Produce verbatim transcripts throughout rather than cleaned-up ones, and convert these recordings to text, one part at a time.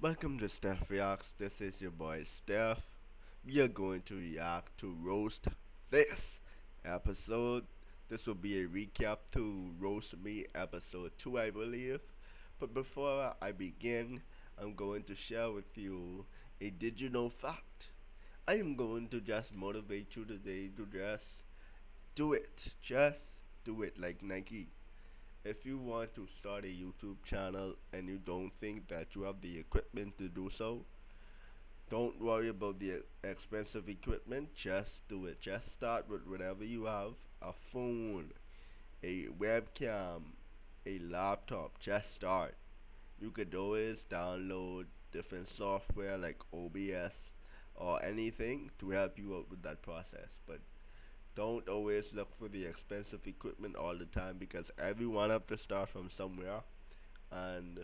Welcome to Steph Reacts. This is your boy Steph. We are going to react to Roast This episode. This will be a recap to Roast Me episode two, I believe. But before I begin, I'm going to share with you a did you know fact. I am going to just motivate you today to just do it. Just do it like Nike. If you want to start a YouTube channel and you don't think that you have the equipment to do so, don't worry about the expensive equipment. Just do it. Just start with whatever you have. A phone, a webcam, a laptop. Just start. You could always download different software like O B S or anything to help you out with that process. But don't always look for the expensive equipment all the time, because everyone have to start from somewhere and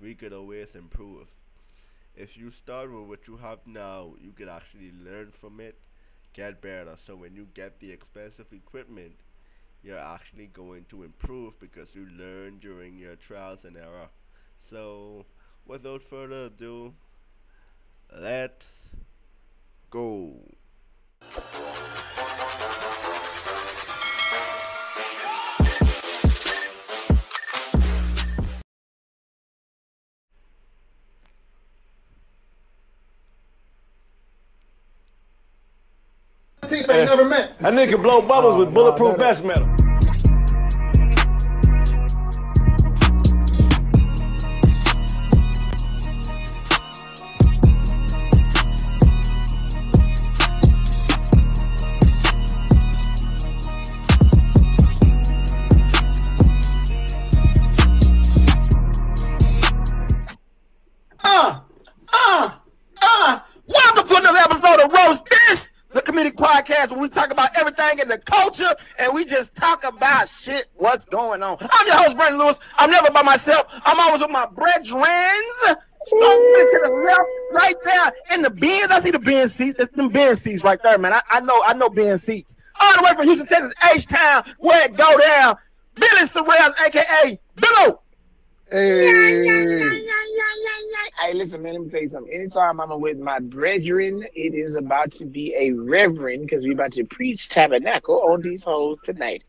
we could always improve. If you start with what you have now, you could actually learn from it, get better. So when you get the expensive equipment, you're actually going to improve because you learn during your trials and error. So without further ado, let's go. Hey, never met. That nigga blow bubbles oh, with bulletproof vest metal. Uh, uh, uh. Welcome to another episode of Roast This, the comedic podcast where we talk about everything in the culture and we just talk about shit, what's going on. I'm your host, Brent Lewis. I'm never by myself. I'm always with my brethren. Starting to the left, right there in the bins. I see the bin seats. It's them bin seats right there, man. I, I know, I know bin seats. All the way from Houston, Texas, H-Town, where it go down. Billy Sorrells, a k a. B-Lou. Hey. Hey, listen, man, let me tell you something. Anytime I'm with my brethren, it is about to be a reverend, because we're about to preach tabernacle on these hoes tonight.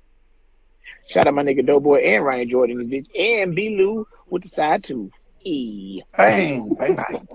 Shout out my nigga Doughboy and Ronnie Jordan, this bitch, and B-Lou with the side tooth. E. Bang, bang, bang.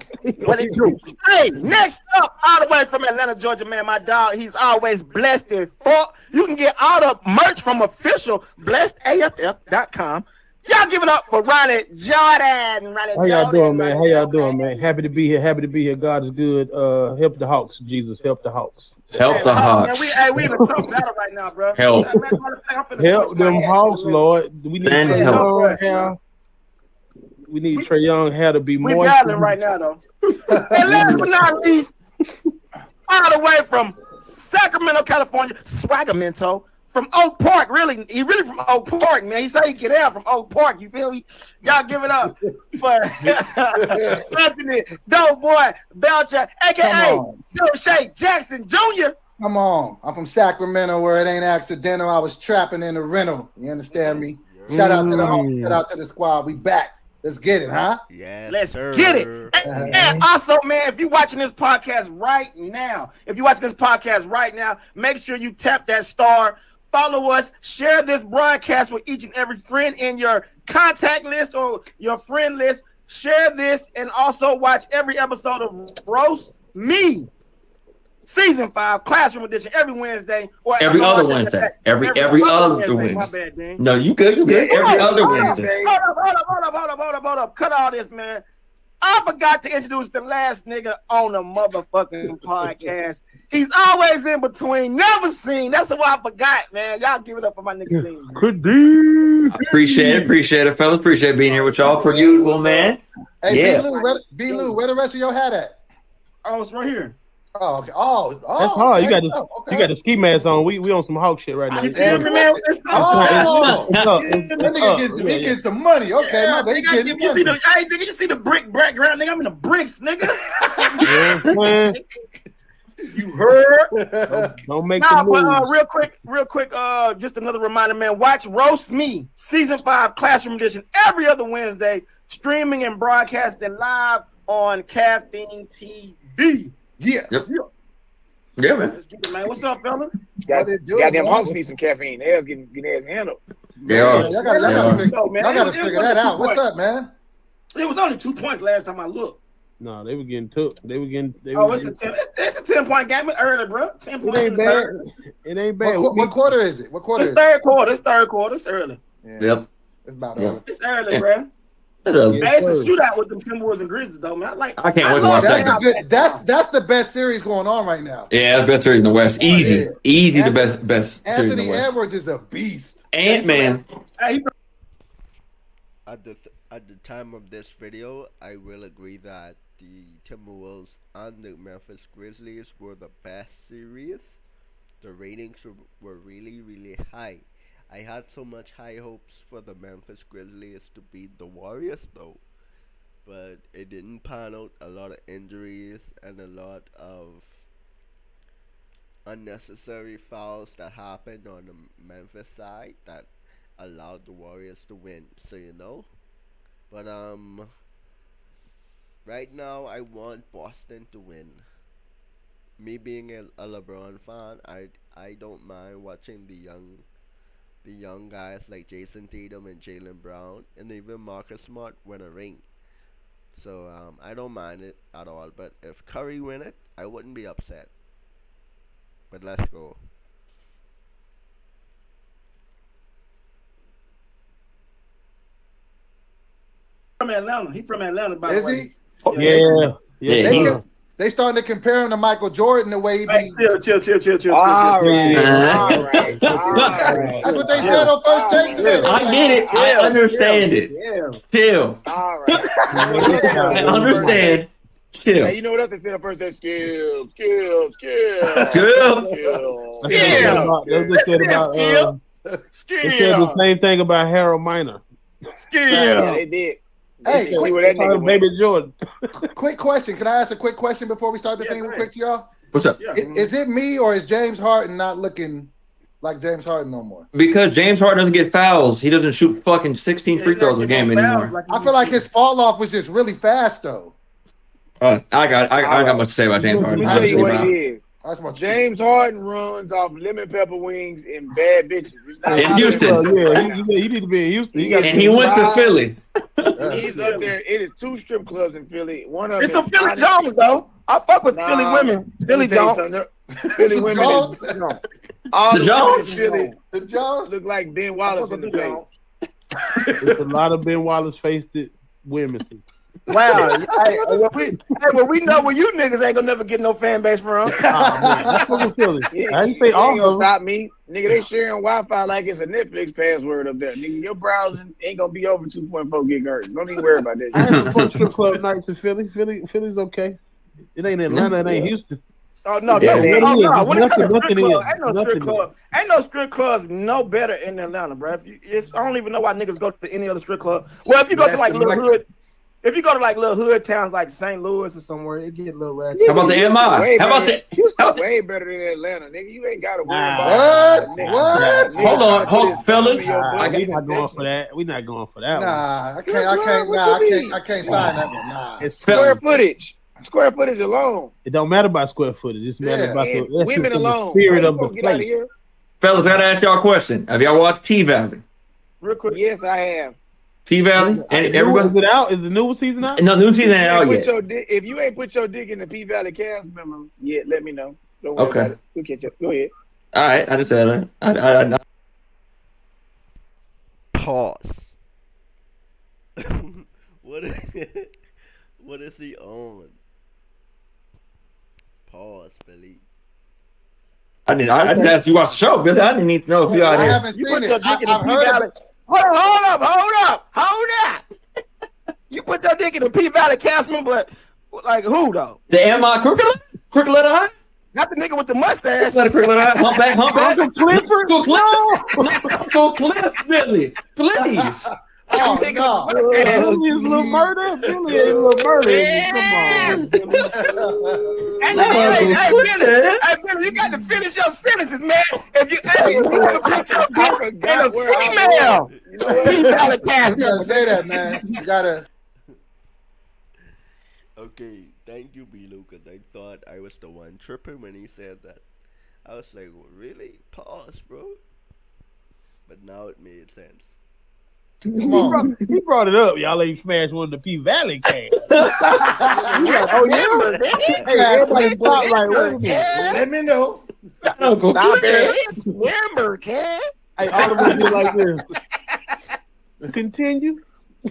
What it do? Hey, next up, all the way from Atlanta, Georgia, man, my dog, he's always blessed and fuck. You can get all the merch from official blessed A F F dot com. Y'all give it up for Ronnie Jordan. Ronnie How y'all doing, man? How y'all doing, man? Happy to be here. Happy to be here. God is good. Uh, help the Hawks, Jesus. Help the Hawks. Help hey, the Hawks. Man, we, hey, we in a tough battle right now, bro. Help. Man, man, help them Hawks, Lord. We need Trey Young hair. We need we, Trey Young hair to be more. We're battling right now, though. And last but not least, all the way from Sacramento, California, Swagamento. From Oak Park, really. He really from Oak Park, man. He said he get out from Oak Park. You feel me? Y'all give it up for Anthony Doughboy Belcher, a k a. Doche Jackson Junior Come on. I'm from Sacramento, where it ain't accidental. I was trapping in the rental. You understand me? Mm. Shout out to the home. Shout out to the squad. We back. Let's get it, huh? Yeah. Let's sir. get it. And, and also, man, if you're watching this podcast right now, if you're watching this podcast right now, make sure you tap that star. Follow us, share this broadcast with each and every friend in your contact list or your friend list. Share this and also watch every episode of Roast Me, Season five, Classroom Edition, every Wednesday. Or every other Wednesday. Wednesday. Every every, every other Wednesday. Wednesday. My bad, no, you good, you good. Yeah, every on, other hold Wednesday. Up, hold up, hold up, hold up, hold up, hold up, hold up. Cut all this, man. I forgot to introduce the last nigga on the motherfucking podcast. He's always in between, never seen. That's why I forgot, man. Y'all give it up for my nigga. Lean, I appreciate it, appreciate it, fellas. Appreciate being here with y'all for usual, man. Hey, yeah. B-Lou, where, B-Lou, where the rest of your hat at? Oh, it's right here. Oh, okay. Oh, oh, that's hard. You got this, go. okay. You got the ski mask on. We we on some Hawk shit right now. I said, man, it's oh, that nigga gets, yeah, he gets some money. Okay, yeah, my nigga, nigga, you, money. See the, I, nigga, you see the brick background, nigga? I'm in the bricks, nigga. Yeah, you heard? Don't, don't make nah, the move. But, uh, real quick, real quick. Uh, just another reminder, man. Watch Roast Me Season Five Classroom Edition every other Wednesday, streaming and broadcasting live on Caffeine T V. Yeah. Yep. Yeah. Yeah, man. Let's get it, man. What's up, fella? Got, goddamn Hawks need some caffeine. They're getting getting ass handled. They are. Y'all gotta, y'all gotta figure, no, man. Y'all gotta it, figure it that out. Points. What's up, man? It was only two points last time I looked. No, they were getting took. They were getting. They oh, were it's, getting a ten, it's, it's a ten point game early, bro. Ten point. It ain't bad. Third. It ain't bad. What, what quarter is it? What quarter? It's is third it? quarter. It's third quarter. It's early. Yeah. Yep. It's about yep. early. It's early, yeah. bro. Hey, it's a shootout with the Timberwolves and Grizzlies, though, man. I like. I can't I wait to watch that. That's that's the best series going on right now. Yeah, that's the best series in the West. Easy, yeah. easy. Anthony, the best, best. Anthony series in the West. Edwards is a beast. Ant-Man. At the at the time of this video, I will agree that the Timberwolves and the Memphis Grizzlies were the best series. The ratings were, were really, really high. I had so much high hopes for the Memphis Grizzlies to beat the Warriors, though, but it didn't pan out. A lot of injuries and a lot of unnecessary fouls that happened on the Memphis side that allowed the Warriors to win, so you know. But um, right now I want Boston to win. Me being a, a LeBron fan, I I don't mind watching the young The young guys like Jason Tatum and Jaylen Brown and even Marcus Smart win a ring, so um, I don't mind it at all. But if Curry win it, I wouldn't be upset. But let's go. From Atlanta, he from Atlanta, by the way. Is he? Oh, yeah, yeah. yeah. yeah. They starting to compare him to Michael Jordan the way he right, be. Chill, chill, chill, chill, chill. All chill, right, chill. all right, all right. That's what they yeah. said on first take right. today. I get it. Chill, I understand chill, it. Chill. chill. All right. I understand. Chill. Hey, you know what else they said on first take? Skill, skill, skill. Skill. Skill. Skill. Skill. They said the same thing about Harold Miner. Skill. Yeah, they did. Hey, quick, that nigga Baby Jordan. Quick question. Can I ask a quick question before we start the yeah, thing real quick to y'all? What's up? Is, is it me or is James Harden not looking like James Harden no more? Because James Harden doesn't get fouls. He doesn't shoot fucking sixteen free throws a game anymore. Like I feel like his fall off was just really fast, though. Uh, I got I, I got much to say about James Harden. Let me tell you what it is. James Harden runs off lemon pepper wings and bad bitches. In Houston. Yeah, he, he, he need to be in Houston. He and he went to Philly. He's up there. It is two strip clubs in Philly. One of It's a Philly Jones, though. I fuck with nah, Philly women. Philly Jones. Philly women. Jones? Is, no. All the, the Jones? Philly, the Jones look like Ben Wallace in the face. There's a lot of Ben Wallace-faced women. Wow. Hey, well, we, hey, well, we know where you niggas ain't gonna never get no fan base from. Oh, man. Yeah, I ain't say all gonna stop me. Nigga, they sharing Wi-Fi like it's a Netflix password up there. Nigga, your browsing ain't gonna be over two point four gigahertz. Don't even worry about that. I had some strip club nights in Philly. Philly. Philly's okay. It ain't Atlanta. It ain't yeah. Houston. Oh, no. Yeah, no, yeah. no, no. What nothing, is nothing club? Is. Ain't no nothing strip club. Is. Ain't no strip clubs no better in Atlanta, bruh. I don't even know why niggas go to any other strip club. Well, if you go That's to like Little Hood, if you go to like little hood towns like Saint Louis or somewhere, it get a little ratchet. How about the M I? How about the Houston? Way better than Atlanta, nigga. You ain't got to worry about what? What? Hold on, hold, fellas. We're not going for that. We're not going for that. Nah, I can't. I can't. Nah, I can't. I can't sign that one. Nah, it's square footage. Square footage alone. It don't matter about square footage. It's matter about the women alone. Spirit of the place. Fellas, I gotta ask y'all a question. Have y'all watched P-Valley? Real quick. Yes, I have. P-Valley, and everybody. Is it out? Is the new season out? No, new season ain't out yet. Your, if you ain't put your dick in the P-Valley cast memo yet, let me know. Don't worry okay. about it. We'll catch up. Go ahead. All right, I just said that. I, I, I, I... Pause. What is, what is he on? Pause, Billy. I didn't. I, I just asked you watch the show, Billy. I didn't need to know if you out here. I haven't seen you it. Your dick I, in I've heard it. Hold on, hold up, hold up, hold up. You put your dick in the P-Valley Cashman, but like who, though? The M I Crooked Crooked Letter High? Not the nigga with the mustache. Not the Crooked Letter High. Humpback, humpback. Uncle Clifford? Uncle Cliff? Uncle Cliff, Billy. Please. Oh, no. Billy's little murder? Billy ain't little murder. Yeah. Come on. Hey, hey, hey, Billy. Hey, Billy, you got to finish your sentences, man. If you ask me to put your dick in a female. You know what? You gotta say that, man. You gotta. Okay, thank you, B-Lou, because I thought I was the one tripping when he said that. I was like, really? Pause, bro. But now it made sense. Come on. He brought, he brought it up. Y'all ain't smashed one of the P-Valley cans. Oh, yeah. Hey, everybody thought like, wait a minute. Let me know. Uncle Stop it. Remember, kid. Hey, all of us do like this. Continue.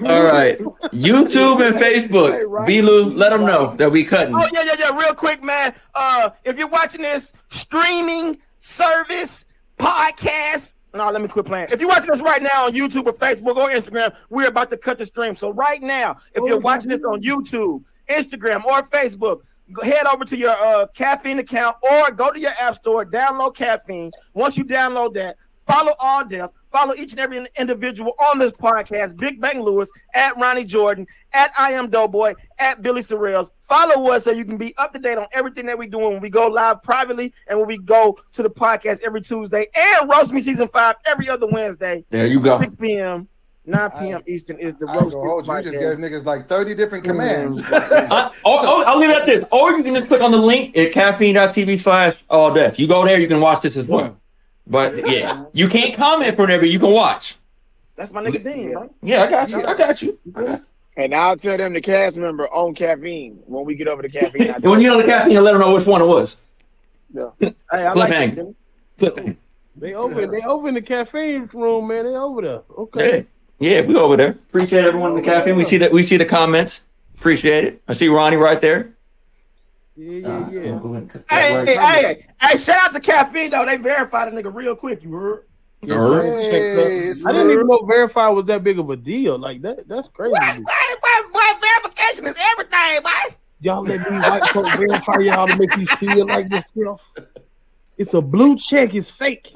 All right. YouTube and Facebook. B-Lou, let them know that we cutting. Oh, yeah, yeah, yeah. Real quick, man. Uh, if you're watching this, streaming, service, podcast, no, let me quit playing. If you're watching this right now on YouTube or Facebook or Instagram, we're about to cut the stream. So right now, if you're watching this on YouTube, Instagram, or Facebook, head over to your uh, Caffeine account or go to your app store, download Caffeine. Once you download that, follow All Deaf. Follow each and every individual on this podcast, Big Bang Lewis, at Ronnie Jordan, at I Am Doughboy, at Billy Sorrells. Follow us so you can be up to date on everything that we do when we go live privately and when we go to the podcast every Tuesday. And Roast Me Season five every other Wednesday. There you go. six p.m., nine p.m. Eastern is the Roast Me Podcast. You just gave niggas like thirty different commands. Mm-hmm. I, oh, oh, I'll leave that there. Or you can just click on the link at caffeine.tv slash all death. You go there, you can watch this as well. But yeah, you can't comment from there, but you can watch. That's my nigga thing, bro. Yeah, I got you. I got you. And I'll tell them the cast member on Caffeine when we get over to Caffeine. When you know the Caffeine, let them know which one it was. Yeah. Hey, I Flip like hang. It, Flip hang. They over. Yeah. They over in the Caffeine room, man. They over there. Okay. Yeah, yeah, we over there. Appreciate everyone in the Caffeine. We see that. We see the comments. Appreciate it. I see Ronnie right there. Yeah, yeah, yeah. Uh, hey, hey, hey, hey, shout out to Caffeine, though. They verified a nigga real quick. You heard? You heard? Hey, I didn't even know verify was that big of a deal. Like, that, that's crazy. What, what, what, what verification is everything, boy. Y'all let these white folks verify y'all to make you feel like yourself. It's a blue check. It's fake.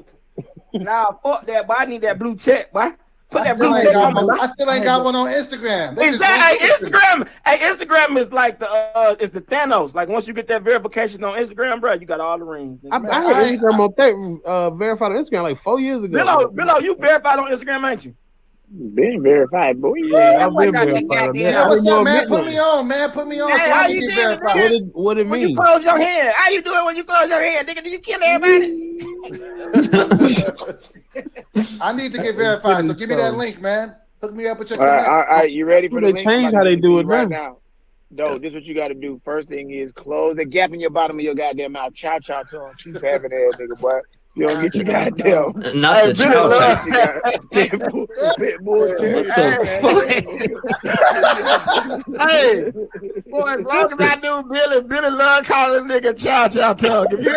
Nah, fuck that, boy. I need that blue check, boy. Put that blue check on my life. I still ain't got one on Instagram. They exactly. Hey, Instagram. Hey, Instagram is like the uh, is the Thanos. Like once you get that verification on Instagram, bro, you got all the rings. I, man, I had I, Instagram I, on that uh, verified on Instagram like four years ago. Billo, Billo, you verified on Instagram, ain't you? Been verified, boy. Yeah, I've been verified. Yeah, what's up, man? Put me on, man. Put me on. Hey, so how you doing? What did what it mean? When you close your hand. How you doing when you close your hand, nigga? Do you kill everybody? I need to get verified, so give me that link, man. Hook me up with your. All right, all right, you ready for the link? They change how they do it right now. No, this is what you got to do. First thing is close the gap in your bottom of your goddamn mouth. Chow chow to him. Cheap having ass, nigga, boy. You don't get your goddamn. Not the chow-chow. Hey, boy, as long as I do Billy, Billy love calling nigga chow-chow tongue. If you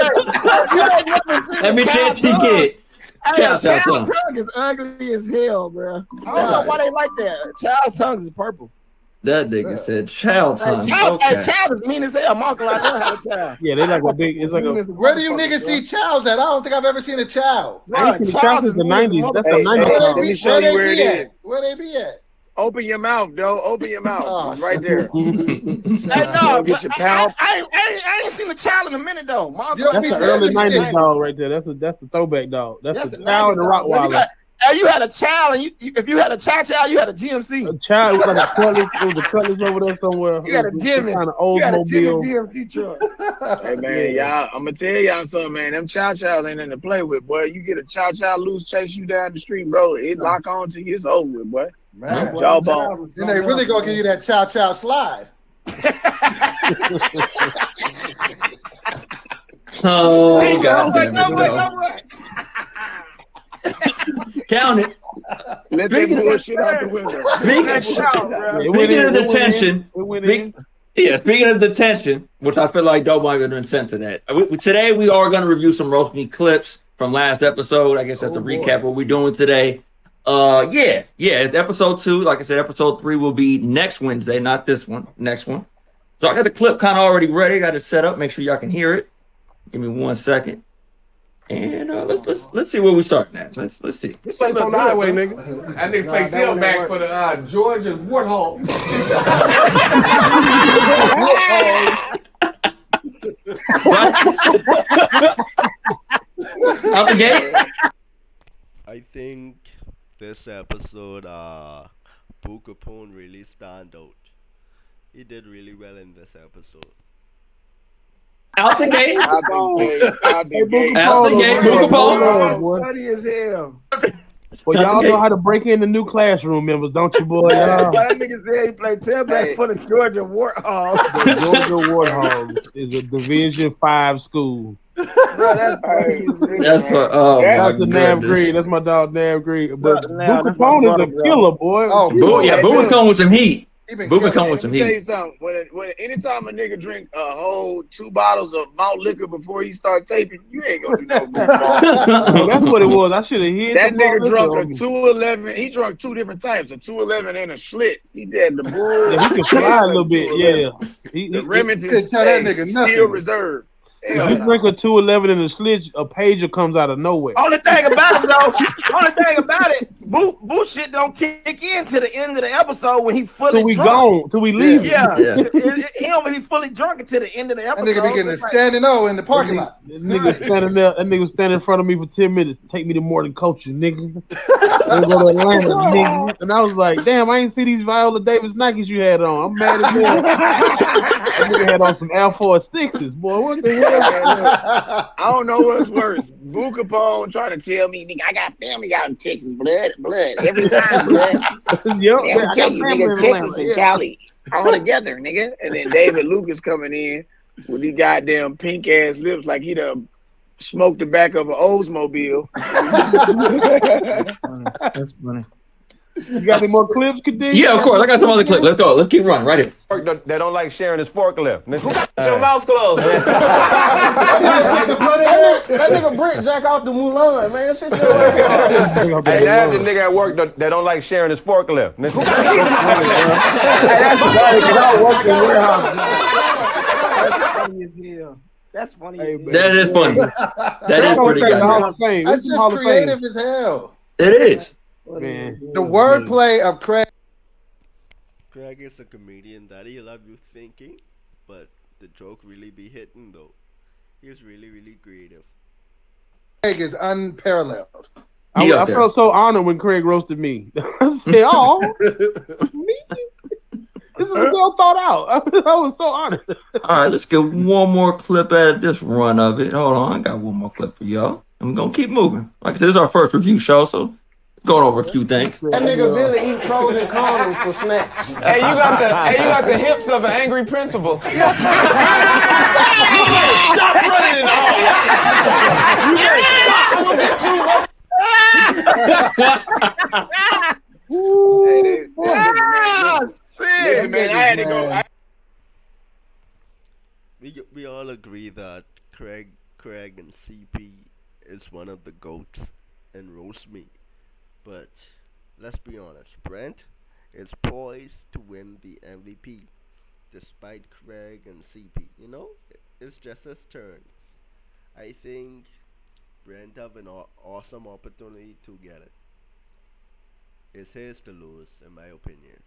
ain't let me chance he get. Child's tongue is ugly as hell, bro. I don't know why they like that. Child's tongue is purple. That nigga said child tongue. Child, okay. Hey, child is mean as hell. My uncle, I don't have a child. Yeah, they like a big. It's like a. Where do you niggas see childs at? I don't think I've ever seen a child. I ain't seen child since the nineties. That's the nineties. Let me show you where it is. Where they be at? Open your mouth, though. Open your mouth. Oh, right there. Hey, no, get your pal. I, I, I, I ain't seen a child in a minute, though. My uncle, that's an early nineties dog right there. That's a that's a throwback dog. That's a child and a Rottweiler. Hey, you had a child, and you, you if you had a child, child, you had a G M C. A child was like a cutlass, it was a cutlass over there somewhere. You had a Jimmy, kind of old G M C truck. Hey man, y'all, I'm gonna tell y'all something, man. Them chow chows ain't nothing to play with, boy. You get a chow chow loose, chase you down the street, bro. It lock on to you, it's over with, boy. Man, jawbone. Then they really gonna give you that chow chow slide. Oh hey, God, God, God, God, God. Count it. Let that bullshit out the window. Speaking, speaking of the tension, speak, yeah. Speaking of the tension, which I feel like Doughboy going to incent to that. We, today we are going to review some Roast Me clips from last episode. I guess that's oh, a recap of what we're doing today. Uh, yeah, yeah. It's episode two. Like I said, episode three will be next Wednesday, not this one. Next one. So I got the clip kind of already ready. Got it set up. Make sure y'all can hear it. Give me one second. And uh, let's let's let's see where we start at. Let's let's see. This ain't on the highway, nigga. I nigga play tailback for the uh, Georgia Warthog. Out the gate. I think this episode, uh, Booker Poon really stand out. He did really well in this episode. Out the gate. Out the gate. Out the gate. Funny as hell. Well, y'all know how to break into new classroom members, don't you, boy? Y'all niggas there, he played tailback for the Georgia Warthog. The Georgia Warthog is a Division Five school. Bro, that's crazy. That's for, oh that's the Nav Green. That's my dog, Nav Green. But Lucas Polk is a killer, boy. Oh, Boo, yeah, Boo would come with some heat. Booby come with some heat. Let me tell you something. When, when, anytime a nigga drink a whole two bottles of malt liquor before he start taping, you ain't gonna do no Booby. Well, that's what it was. I should have hit that nigga drunk a two eleven. He drunk two different types, a two eleven and a Schlitz. He did the bull. Yeah, he could fly a little bit. Yeah, he, the Remington could tell that nigga nothing. Still reserved. If you drink a two eleven and a Schlitz, a pager comes out of nowhere. Only thing about it though, only thing about it, Boo bullshit don't kick in to the end of the episode when he fully till we drunk. Gone, till we leave. Yeah, yeah. yeah. It, it, he'll be fully drunk until the end of the episode. That nigga be getting a standing O in the parking lot. That nigga standing there, that nigga standing in front of me for ten minutes. Take me to Morton Culture, nigga. Go to Atlanta, nigga. And I was like, damn, I ain't see these Viola Davis Nikes you had on. I'm mad as hell. That nigga had on some Air Force Sixes, boy. What the hell? I don't know what's worse. Boo Capone trying to tell me, nigga, I got family out in Texas, blood, blood, every time, blood. Yep, they man, tell you, nigga, Texas and yeah. Cali, all together, nigga. And then David Lucas coming in with these goddamn pink ass lips like he done smoked the back of an Oldsmobile. That's funny. That's funny. You got any more clips, Kadeem? Yeah, of course. I got some other clips. Let's go. Let's keep running right here. They don't like sharing his forklift. Who got your mouth closed? That nigga Brent jack off the Mulan, man. Sit your hey, that's the nigga at work that don't like sharing his forklift. Who got your mouth closed? That's funny as hell. That is funny. That is pretty good. That's just creative as hell. It is. Man. The wordplay of Craig. Craig is a comedian that he'll have you thinking, but the joke really be hitting though. He was really, really creative. Craig is unparalleled. I, I felt so honored when Craig roasted me. I said, "Oh, me? This is well thought out." I was so honored. All right, let's get one more clip out of this run of it. Hold on, I got one more clip for y'all. I'm gonna keep moving. Like I said, this is our first review show, so. Going over a few things. That nigga Billy eat pros and cons for snacks. Hey, you got the hey, you got the hips of an angry principal. Stop running it all. You better stop looking at you. We we all agree that Craig Craig and C P is one of the goats and roast meat. But let's be honest, Brent is poised to win the M V P, despite Craig and C P. You know, it's just his turn. I think Brent have an aw awesome opportunity to get it. It's his to lose, in my opinion.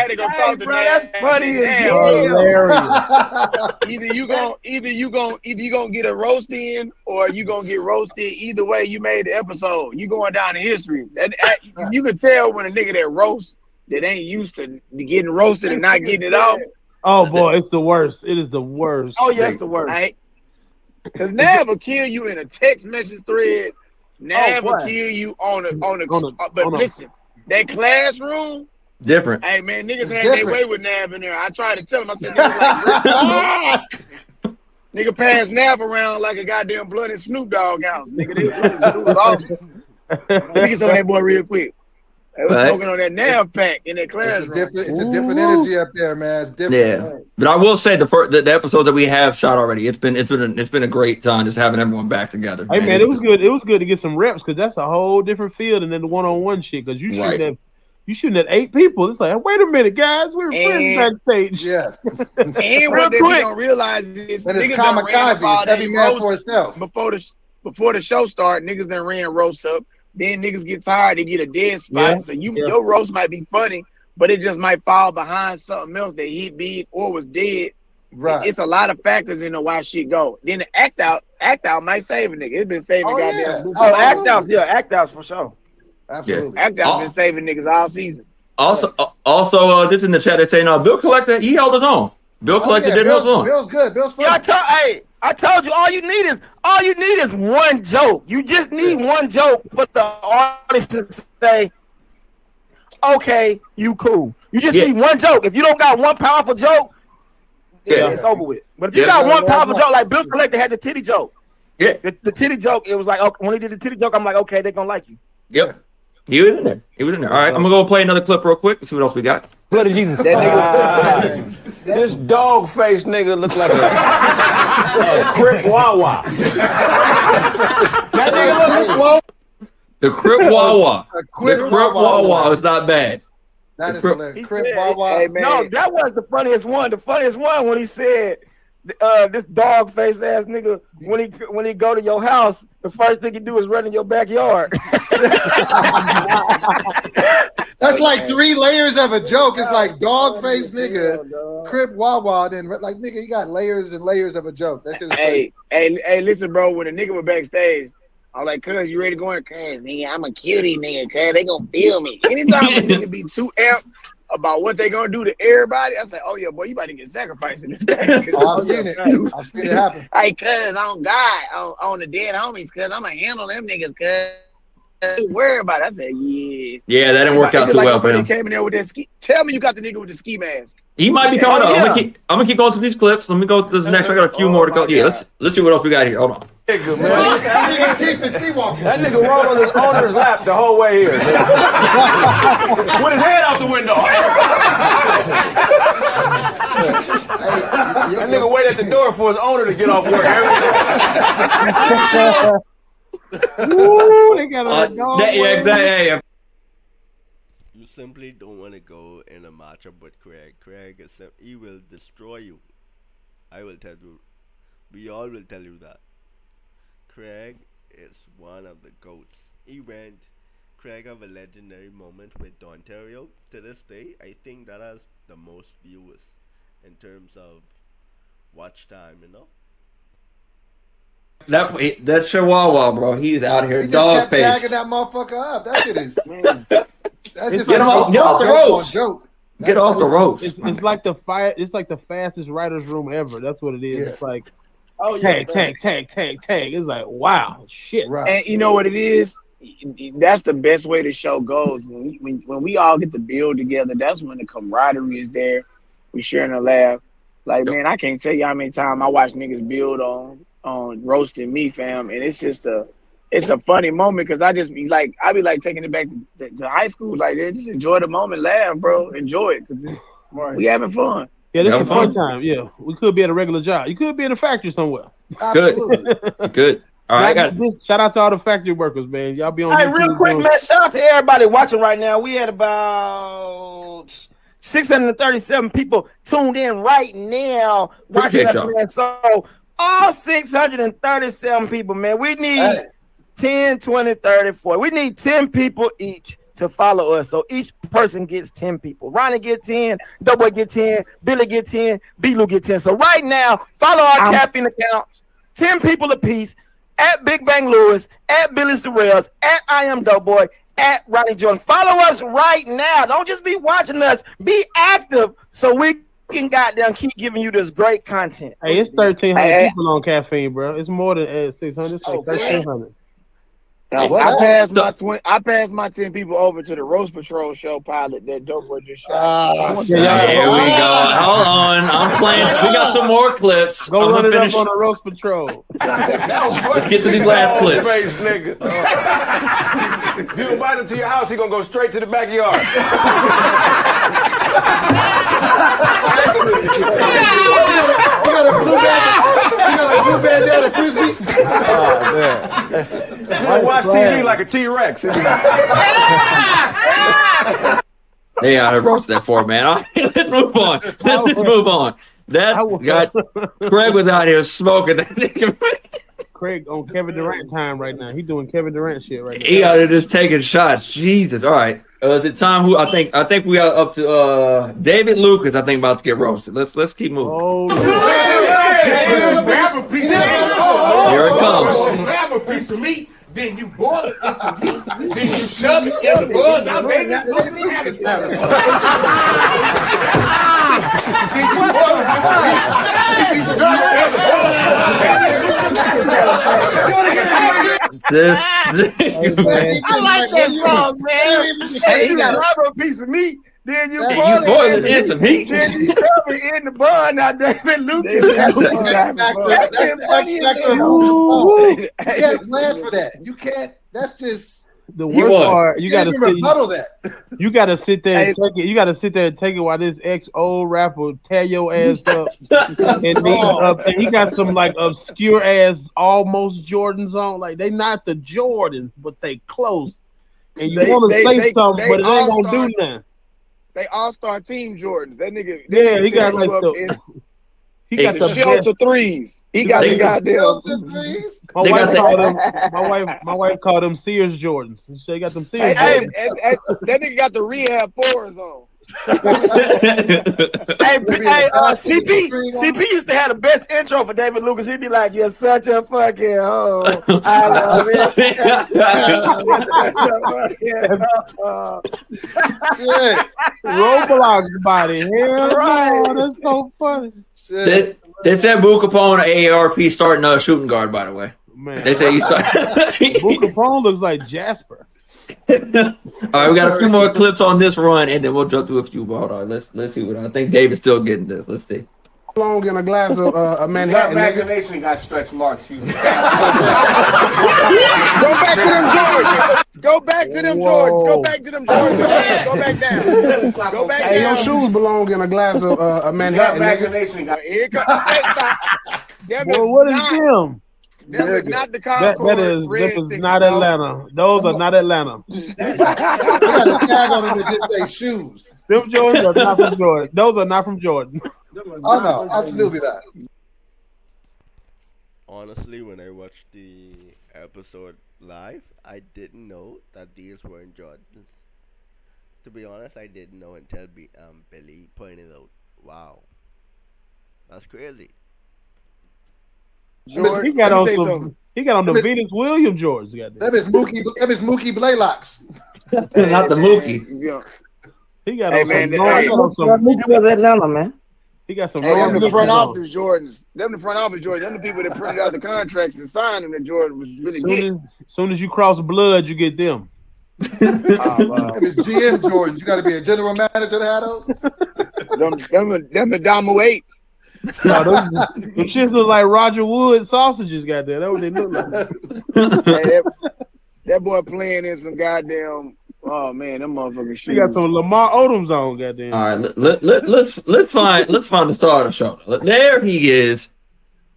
Hey, bro, that's funny as hell. Either you gon' either you gon' either you gonna get a roast in, or you gonna get roasted. Either way, you made the episode. You going down in history. That, that, you can tell when a nigga that roasts that ain't used to getting roasted and not getting it off. Oh boy, it's the worst. It is the worst. Oh yeah, it's the worst. Right? Cause Nav will kill you in a text message thread. Nav oh, will kill you on a on a. On a but on listen, a... that classroom. Different. Hey man, niggas it's had different. Their way with Nav in there. I tried to tell him. I said, like, "Nigga, pass Nav around like a goddamn bloody Snoop Dogg house." Nigga, they was, it was awesome. Niggas on that boy real quick. They was right. Smoking on that Nav pack in that classroom. It's a different, it's a different energy up there, man. It's different. Yeah, man. But I will say the first the, the episode that we have shot already. It's been it's been a, it's been a great time just having everyone back together. Hey man, man it was good. It was good to get some reps because that's a whole different field than the one on one shit. Because you right. should have. You shooting at eight people. It's like, wait a minute, guys. We're friends backstage. Yes. And what they don't realize is that niggas done ran every man for itself. Before the, before the show started, niggas done ran roast up. Then niggas get tired. They get a dead spot. Yeah. So you, yeah. your roast might be funny, but it just might fall behind something else that hit big or was dead. Right. It's a lot of factors in the why shit go. Then the act out, act out might save a nigga. It's been saving oh, goddamn. Yeah. Oh, act out. Yeah, act out for sure. Absolutely. Yeah. I've been saving niggas all season. Also, uh, also, uh, this in the chat, they're saying, uh, Bill Collector, he held his own. Bill Collector oh, yeah. did Bill's, his own. Bill's good. Bill's fun. Yeah, I told, hey, I told you, all you need is all you need is one joke. You just need yeah. one joke for the audience to say, okay, you cool. You just yeah. need one joke. If you don't got one powerful joke, yeah, it's over with. But if yeah. you got one powerful joke, like Bill Collector had the titty joke. Yeah. The, the titty joke, it was like, okay, when he did the titty joke, I'm like, okay, they're going to like you. Yep. He was in there. He was in there. All right, I'm gonna go play another clip real quick and see what else we got. Blood of Jesus. That nigga. Uh, this dog face nigga look like a, a Crip Wawa. That nigga look like the Crip Wawa. The Crip Wawa was not bad. That is hilarious. Crip Wawa. Hey, no, that was the funniest one. The funniest one when he said, uh, "This dog face ass nigga." When he when he go to your house, the first thing he do is run in your backyard. That's like three layers of a joke. It's like dog face nigga, Crip Wawa, then like nigga, you got layers and layers of a joke. That's just hey, hey, hey, listen, bro. When a nigga was backstage, I'm like, "Cuz, you ready to go in?" "Cuz, nigga, I'm a cutie, nigga. Cuz, they gonna feel me." Anytime a nigga be too amped about what they gonna do to everybody, I say, "Oh yeah, boy, you about to get sacrificed in this thing." Oh, I've seen it. I've seen it happen. Hey, cuz, on God, on, on the dead homies, cuz, I'm gonna handle them niggas, cuz. Worry about it. I said, yeah. Yeah, that didn't work out too like well for him. He came in there with that ski. Tell me you got the nigga with the ski mask. He might be coming oh, up. Yeah. I'm, gonna keep, I'm gonna keep going through these clips. Let me go to this next. I got a few oh, more to go. God. Yeah, let's let's see what else we got here. Hold on. That nigga rolled on his owner's lap the whole way here. With his head out the window. That nigga waited at the door for his owner to get off work. Ooh, they got uh, that, yeah, that, yeah, yeah. You simply don't want to go in a matchup with Craig. Craig is he will destroy you. I will tell you. We all will tell you that. Craig is one of the goats. He went. Craig have a legendary moment with Ontario. To this day, I think that has the most viewers in terms of watch time. You know. That that Chihuahua, bro, he's out here he dog face. Tagging that motherfucker up. That shit is. Man, that's just get, like off, get off the ropes. Get off the ropes. It's, it's like the fire. It's like the fastest writers' room ever. That's what it is. Yeah. It's like, oh yeah, tag, tag, tag, tag, tag. It's like, wow, shit. Right. And you know what it is? That's the best way the show goes. When we when, when we all get to build together, that's when the camaraderie is there. We sharing a laugh. Like man, I can't tell you how many times I watch niggas build on. on roasting me, fam, and it's just a it's a funny moment because I just be like I be like taking it back to, to high school, like yeah, just enjoy the moment, laugh, bro, enjoy it because right. we having fun. Yeah, this is fun time. Yeah, we could be at a regular job. You could be in a factory somewhere. Absolutely. Good, good. All right, I got this. Shout out to all the factory workers, man. Y'all be on. Hey, real quick, man. Shout out to everybody watching right now. We had about six hundred thirty-seven people tuned in right now watching us, man. So. All six hundred thirty-seven people, man. We need hey. ten, twenty, thirty, forty. We need ten people each to follow us. So each person gets ten people. Ronnie get ten, Doughboy get ten, Billy get ten, B-Lou get ten. So right now, follow our I'm... caffeine account, ten people apiece, at Big Bang Lewis, at Billy Sorrells, at I Am Doughboy, at Ronnie Jordan. Follow us right now. Don't just be watching us. Be active so we and goddamn keep giving you this great content. Hey, it's thirteen hundred hey, people on caffeine, bro. It's more than uh, six hundred. It's like thirteen hundred. Now, I, I passed my twenty. I passed my ten people over to the Roast Patrol show pilot that Doughboy just shot. Uh, here oh. we go. Hold on, I'm playing. We got some more clips. Go I'm run it finish. up on the Roast Patrol. Let's get to these last clips. Face, nigga. Uh, you invite him to your house, he gonna go straight to the backyard. You got a blue bandana. You got a blue bandana frisbee. Oh man. You don't watch T V like a T-Rex. Hey, I roasted that for man. All right, let's move on. Let's just move on. That got Craig was out here smoking that nigga. Craig on Kevin Durant time right now. He doing Kevin Durant shit right now. He out there just taking shots. Jesus. All right. Uh, is it time? Who I think I think we are up to uh, David Lucas. I think about to get roasted. Let's let's keep moving. Oh, hey, hey, hey, hey, hey, hey, hey, hey, hey, here it comes. Grab a piece of meat. then you boil it. Then you shove it in the boil. Now, baby, look at me. Then you boil it. Then you shove it in the boil. This, hey, I like that song, man. Hey, you got a rubber piece of meat. Then you boil, you boil it in some heat. Then you cover it in the bun. Now, David Lucas. That's the perspective. You can't plan for that. You can't. That's just the worst part. You got to rebuttal that. You got to sit there and take it. You got to sit there and take it while this ex old rapper tear your ass up. And he, up, and he got some like obscure ass almost Jordans on. Like they not the Jordans, but they close. And you want to say something, but it ain't gonna do nothing. They all-star team Jordans. That nigga. Yeah, he got like the. He got the shelter threes. He got the goddamn threes. My wife called them. My wife. My wife called them Sears Jordans. She got them Sears. Hey, that nigga got the rehab fours on. hey, hey, uh, C P, C P used to have the best intro for David Lucas. He'd be like, "You're such a fucking hoe. I love it." Roblox body, hell right. No, that's so funny. Shit. That, that's that Boo Capone A R P starting a uh, shooting guard. By the way, man, they say you start. Boo Capone looks like Jasper. All right, we got a few more clips on this run, and then we'll jump to a few. Hold on, let's let's see what I think. David's still getting this. Let's see. Long in a glass of uh, a Manhattan. Your imagination got stretch marks. You. Go back to them George. Go back to them George. Go back to them George. Go back down. Go back down. Hey, your shoes belong in a glass of uh, a Manhattan. Your imagination got. Here comes. Well, what is him? That is not the that, that is this is thing, not Atlanta. Those are not Atlanta. You got a tag on them that just say shoes. Them Jordans are not from Jordan. Those are not from Jordan. Oh no, absolutely not. Honestly, when I watched the episode live, I didn't know that these weren't Jordans. To be honest, I didn't know until B um Billy pointed out. Wow, that's crazy. George, he got on some. Something. He got on the that Venus Williams George. That is Mookie. That is Mookie Blaylocks. Hey, not the Mookie. Yeah. He got hey, on man, some. Hey, on some Mookie was Atlanta, man. He got some. Hey, them the front office Jordans. Them the front office Jordans. Them the people that printed out the contracts and signed them. That Jordan was really soon getting. As soon as you cross blood, you get them. Oh, wow. It's G M Jordans. You got to be a general manager to have those. them, them, them the Domo eights. No, those, those shits look like Roger Wood sausages, goddamn. That's what they look like. Hey, that, that boy playing in some goddamn. Oh man, them motherfucking shit. He got some Lamar Odoms on, goddamn. All right, let, let, let, let's let's find let's find the star of the show. There he is.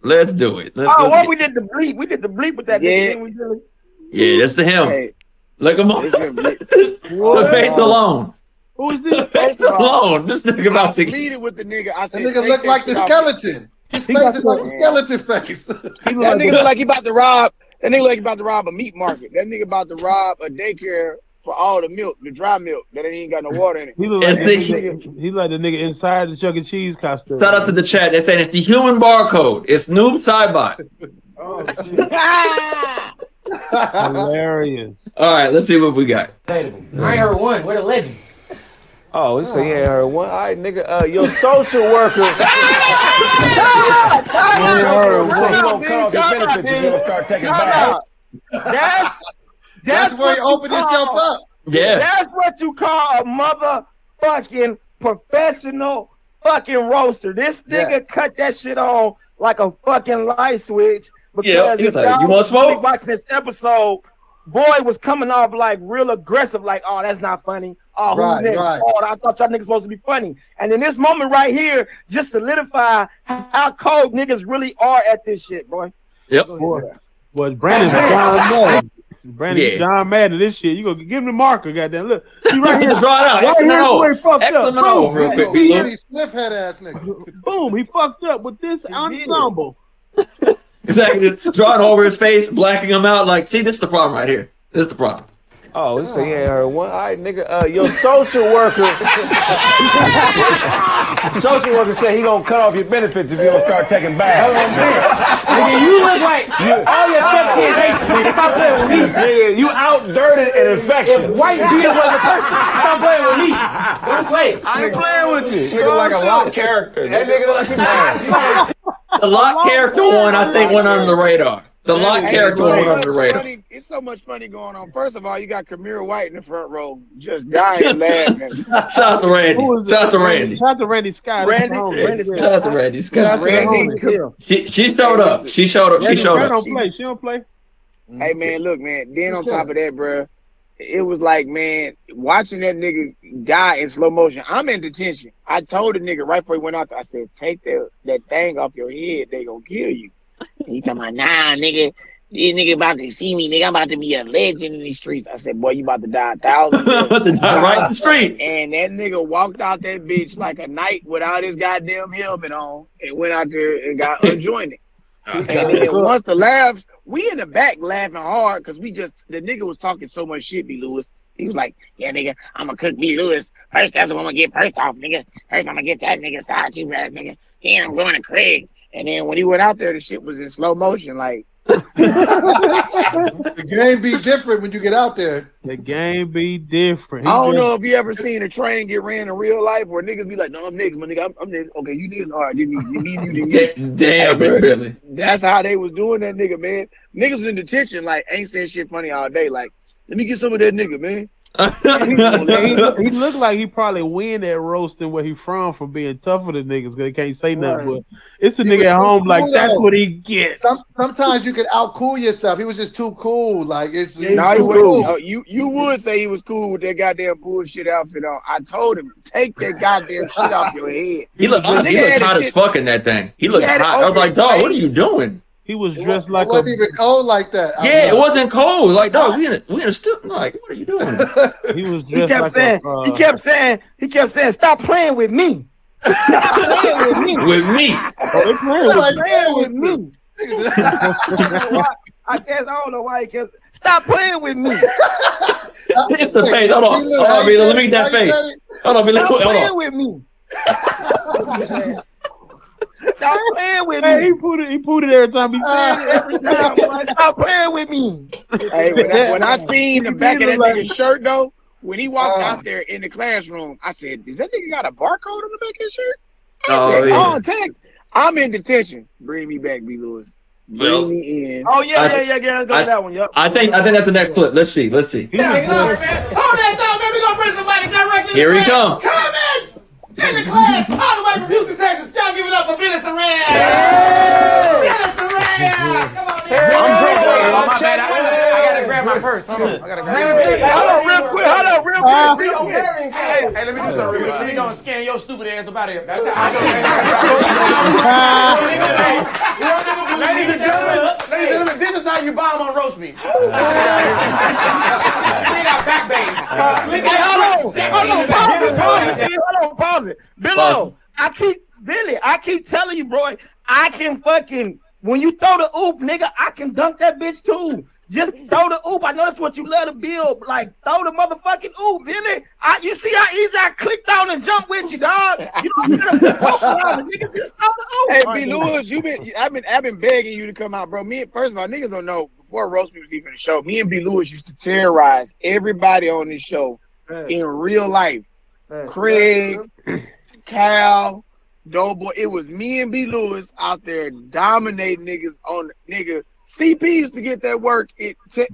Let's do it. Let's, oh, let's what we did the bleep? We did the bleep with that. Yeah, nigga, we did it. Yeah, that's the him. Hey, look him on. The face alone. Who is this? First of all, this nigga about to lead it with the nigga. I said, that nigga look like the skeleton. His face is like a skeleton face. That nigga look like he about to rob. That nigga like he about to rob a meat market. That nigga about to rob a daycare for all the milk, the dry milk that ain't got no water in it. He look like the nigga. He like the nigga inside the Chuck E. Cheese costume. Shout out to the chat. They're saying it's the human barcode. It's Noob Sidebot. Oh shit. Hilarious. All right, let's see what we got. I heard one. We're the legends. Oh, it's a yeah, one. All right, nigga. Uh, your social worker. That's that's where you open yourself up. Yeah. That's what you call a motherfucking professional fucking roaster. This nigga yeah. cut that shit on like a fucking light switch because yeah, like, you want smoke? Watching this episode, boy was coming off like real aggressive, like, oh, that's not funny. Oh, right, who right. oh, I thought y'all niggas supposed to be funny. And in this moment right here, just solidify how cold niggas really are at this shit, boy. Yep. Boy. Well, Brandon's John Madden. Brandon's yeah. John Madden this shit. You gonna give him the marker, goddamn. Look, he right here. Draw it out. X M O real quick. He Swift head ass nigga. Boom, he fucked up with this ensemble. Exactly. Drawing over his face, blacking him out. Like, see, this is the problem right here. This is the problem. Oh, he said he ain't heard one. All right, nigga, uh, your social worker. Social worker said he gonna cut off your benefits if you don't start taking baths. Nigga, you look like you, all your step kids hate you. Stop playing with me. Nigga, you out dirted and infectious. If white Peter was a person, stop playing with me. Don't play. I ain't playing with you. This nigga like a locked character. That nigga look like he The lock character one, I think, went under the radar. The lock hey, character went under the radar. Funny. It's so much funny going on. First of all, you got Kamir White in the front row just dying laughing. Shout out to Randy. Shout out to Randy. Shout out to Randy Scott. Randy, Randy Scott. Shout out to Randy Scott. Randy. She, she showed up. She showed up. She showed up. She don't play. She don't play. Hey, man, look, man. Then on top of that, bro, it was like, man, watching that nigga die in slow motion. I'm in detention. I told the nigga right before he went out there, I said, take that, that thing off your head. They gonna kill you. He talking about, nah, nigga. This nigga about to see me, nigga. I'm about to be a legend in these streets. I said, boy, you about to die a thousand. About to die right in the street. And that nigga walked out that bitch like a knight without his goddamn helmet on and went out there and got unjoined. And then once the laughs, we in the back laughing hard because we just, the nigga was talking so much shit, B. Lewis. He was like, yeah, nigga, I'm going to cook B. Lewis. First, that's what I'm going to get first off, nigga. First, I'm going to get that nigga side you ass, nigga. Then I'm going to Craig. And then when he went out there, the shit was in slow motion, like. The game be different when you get out there. The game be different. He I don't did. know if you ever seen a train get ran in real life where niggas be like, no, I'm niggas, my nigga. I'm, I'm niggas. Okay, you niggas. All right, you need, you need, you need. You need. Damn, hey, it, Billy. That's how they was doing that nigga, man. Niggas was in detention, like, ain't saying shit funny all day. Like, let me get some of that nigga, man. he, he looked like he probably win that roasting where he from from being tougher than niggas because he can't say nothing. Right. But it's a he nigga at home cool like though. That's what he gets. Some, sometimes you could out cool yourself. He was just too cool. Like it's yeah, no, too cool. No, you you would say he was cool with that goddamn bullshit outfit on. I told him take that goddamn shit off your head. He looked uh, he looked hot as fuck in that thing. He looked he hot. I was like, dog, what are you doing? He was dressed like a. It wasn't like a, even cold like that. I yeah, know. It wasn't cold. Like, dog, we in a, we in a strip. Like, what are you doing? He was. He kept like saying. A, uh, he kept saying. He kept saying. Stop playing with me. Stop playing with me. With me. Stop playing with me. I guess I don't know why he kept. Stop playing with me. It's the face. Hold on. Hold on, let me get that face. Hold on, stop playing with me. Stop playing with hey, me. He put it. He put it every time. He said it every time. Like, stop playing with me. Hey, when I, when I seen the back of that nigga's shirt though, when he walked uh, out there in the classroom, I said, "Does that nigga got a barcode on the back of his shirt?" I oh, said, yeah. "Oh, tag. I'm in detention. Bring me back, B. Lewis. Bring yep. me in." Oh yeah, yeah, yeah, yeah. I got that one. Yep. I think. I think that's the next clip. Let's see. Let's see. Yeah, yeah, hold that thought, man. We gonna bring somebody directly. Here he comes. Come in. In the class, all the way from Houston, Texas, y'all give it up for Billy Sorrells. Hey. Billy Sorrells. Come on, man. Hey. I'm drunk. Hey. I'm checking. I got to grab my purse. Hold on. I got to grab my purse. Hold on real quick. Hold on real quick. Uh, okay. Hey, hey, let me do something real quick. Let me go and scan your stupid ass up out of here. That's how I go. Ladies and gentlemen, ladies and gentlemen, this is how you bomb on roast me. Back uh, hey, hold on, hold on, pause it, pause it, hold on, pause it. Billo, I keep Billy, I keep telling you, bro, I can fucking when you throw the oop, nigga, I can dunk that bitch too. Just throw the oop. I know that's what you love to build. Like throw the motherfucking oop, Billy. I, you see how easy I clicked on and jumped with you, dog. You don't get a nigga. Just throw the oop. Hey, right, B. Lewis, you been I've been I've been begging you to come out, bro. Me first of all, niggas don't know. Before Roast Me was even a show, me and B. Lewis used to terrorize everybody on this show hey. in real life. Hey. Craig, Cal, Doughboy. It was me and B. Lewis out there dominating niggas on nigga. C P used to get that work. It t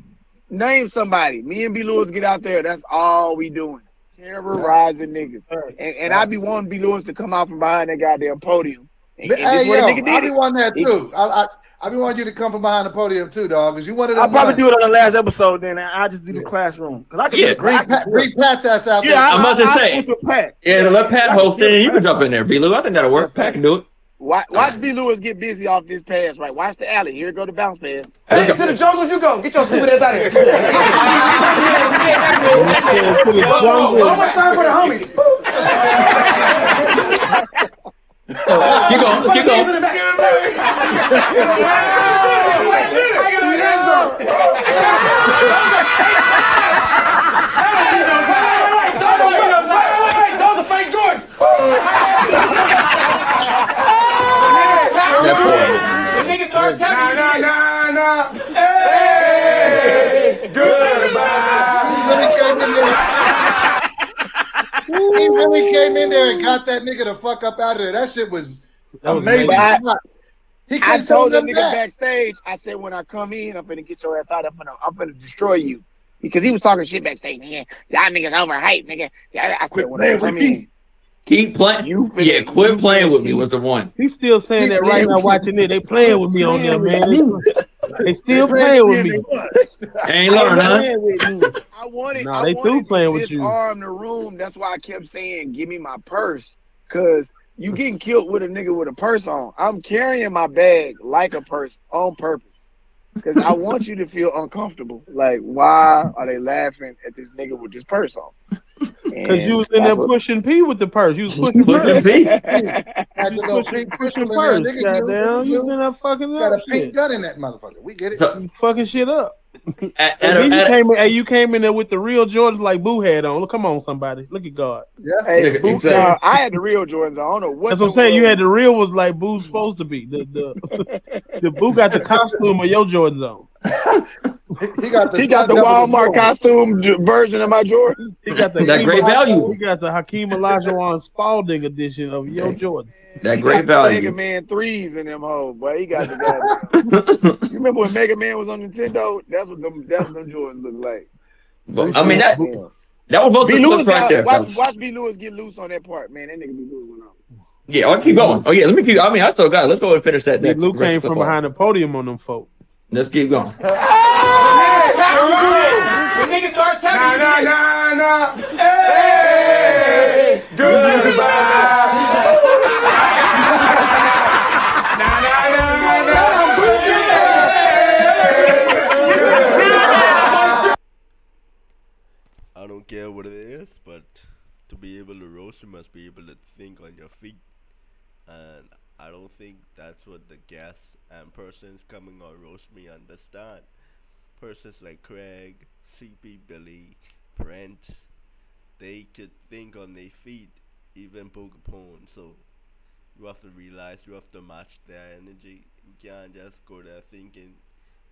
name somebody. Me and B. Lewis get out there. That's all we doing. Terrorizing niggas. Hey. And and hey. I be wanting B. Lewis to come out from behind that goddamn podium. And, and hey, yo, nigga did I be wanting that too. It, I, I, I be wanting you to come from behind the podium too, dog. Because you wanted. I'll probably do it on the last episode. Then I just do the yeah. classroom. Cause I can yeah, bring Pat, Pat's ass out. Yeah, there. I, I'm about to I, say. Pat. Yeah, yeah, let Pat host in. You can jump in there, B. Lou. I think that'll work. Pat can do it. Watch, watch right. B. Lewis get busy off this pass, right? Watch the alley. Here go the bounce pass. Hey, to the jungles you go. Get your stupid ass out of here. One more time for the homies. Oh, keep going, keep going. Throw the fake George. The niggas aren't coming. Nah, nah, nah, nah. Hey, goodbye. He really came in there and got that nigga the fuck up out of there. That shit was amazing. I, he I told that nigga back. backstage, I said, when I come in, I'm finna get your ass out. I'm finna, I'm finna destroy you. Because he was talking shit backstage. Nigga, y'all niggas overhyped, nigga. I said, quit when I come in. Keep playing. Yeah, quit playing with me was the one. He's still saying that right now watching it. They playing with me on there, man. They still playing with me. They ain't learned, huh? I wanted, nah, I wanted to disarm the room. That's why I kept saying, give me my purse. Because you getting killed with a nigga with a purse on. I'm carrying my bag like a purse on purpose. Because I want you to feel uncomfortable. Like, why are they laughing at this nigga with this purse on? Because you was in there pushing P with the purse. You was pushing P. Pushing purse. Goddamn, you was in there fucking up. Got a pink gun in that motherfucker. We get it. You fucking shit up. At, at and a, you, came in, a, you came in there with the real Jordans like Boo had on. Look, come on, somebody. Look at God. Yeah, hey, yeah, Boo, exactly. uh, I had the real Jordans. I don't know what. That's what I'm saying. You had the real was like Boo's supposed to be. The the, the Boo got the costume of your Jordans on. he, he got the, he got the Walmart costume version of my Jordans. He got the that great value. He got the Hakeem Olajuwon Spalding edition of your Jordans. That he great value. Mega Man threes in them hoes, but he got the guy. You remember when Mega Man was on Nintendo? That's what them, that's what them Jordans look like. But, I mean that yeah. that was both of them right there. Watch, watch B. Lewis get loose on that part, man. That nigga B. Lewis went on. Yeah, I'll keep going. Oh yeah, let me keep. I mean, I still got it. Let's go and finish that. B. Lou came from behind the podium on them folks. Let's keep going. Hey, hey, the niggas are attacking. Nah, nah, nah, nah. Hey, goodbye. I don't care what it is, but to be able to roast, you must be able to think on your feet. And I don't think that's what the guests and persons coming on roast me understand. Persons like Craig, C P, Billy, Brent, they could think on their feet, even Pokemon. So you have to realize you have to match their energy. You can't just go there thinking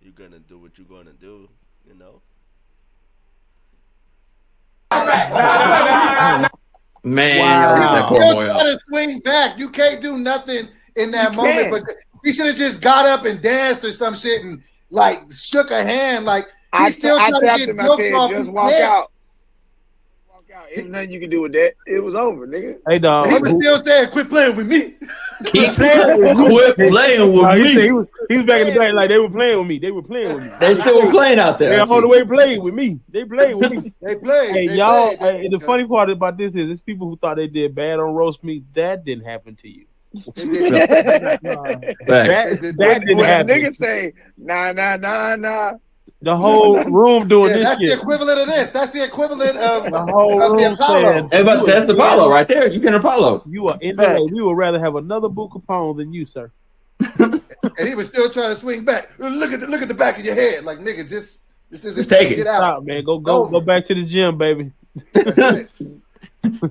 you're gonna do what you're gonna do, you know. Man, wow. You gotta swing back. You can't do nothing in that you moment. Can. But he should have just got up and danced or some shit and like shook a hand. Like I still I tapped him. I said, just walk head. out. Walk out. There's nothing you can do with that. It was over, nigga. Hey, dog. He was still saying, "Quit playing with me." Keep playing with me. Quit playing with me. He was, he was back in the back like they were playing with me. They were playing with me. They still were playing out there. They all the way played with me. They played with me. They played. Hey, y'all. Hey, the funny part about this is, it's people who thought they did bad on roast me. That didn't happen to you. that, that when, didn't when happen. Niggas say nah, nah, nah, nah. The whole room doing yeah, this. That's shit. the equivalent of this. That's the equivalent of the whole of room the Apollo. Said, that's are, the Apollo right there. You can Apollo. You are in the way. We would rather have another Boo Capone than you, sir. And he was still trying to swing back. Look at the look at the back of your head, like nigga. Just this is just take it. Get out, Stop, man. Go go go back to the gym, baby.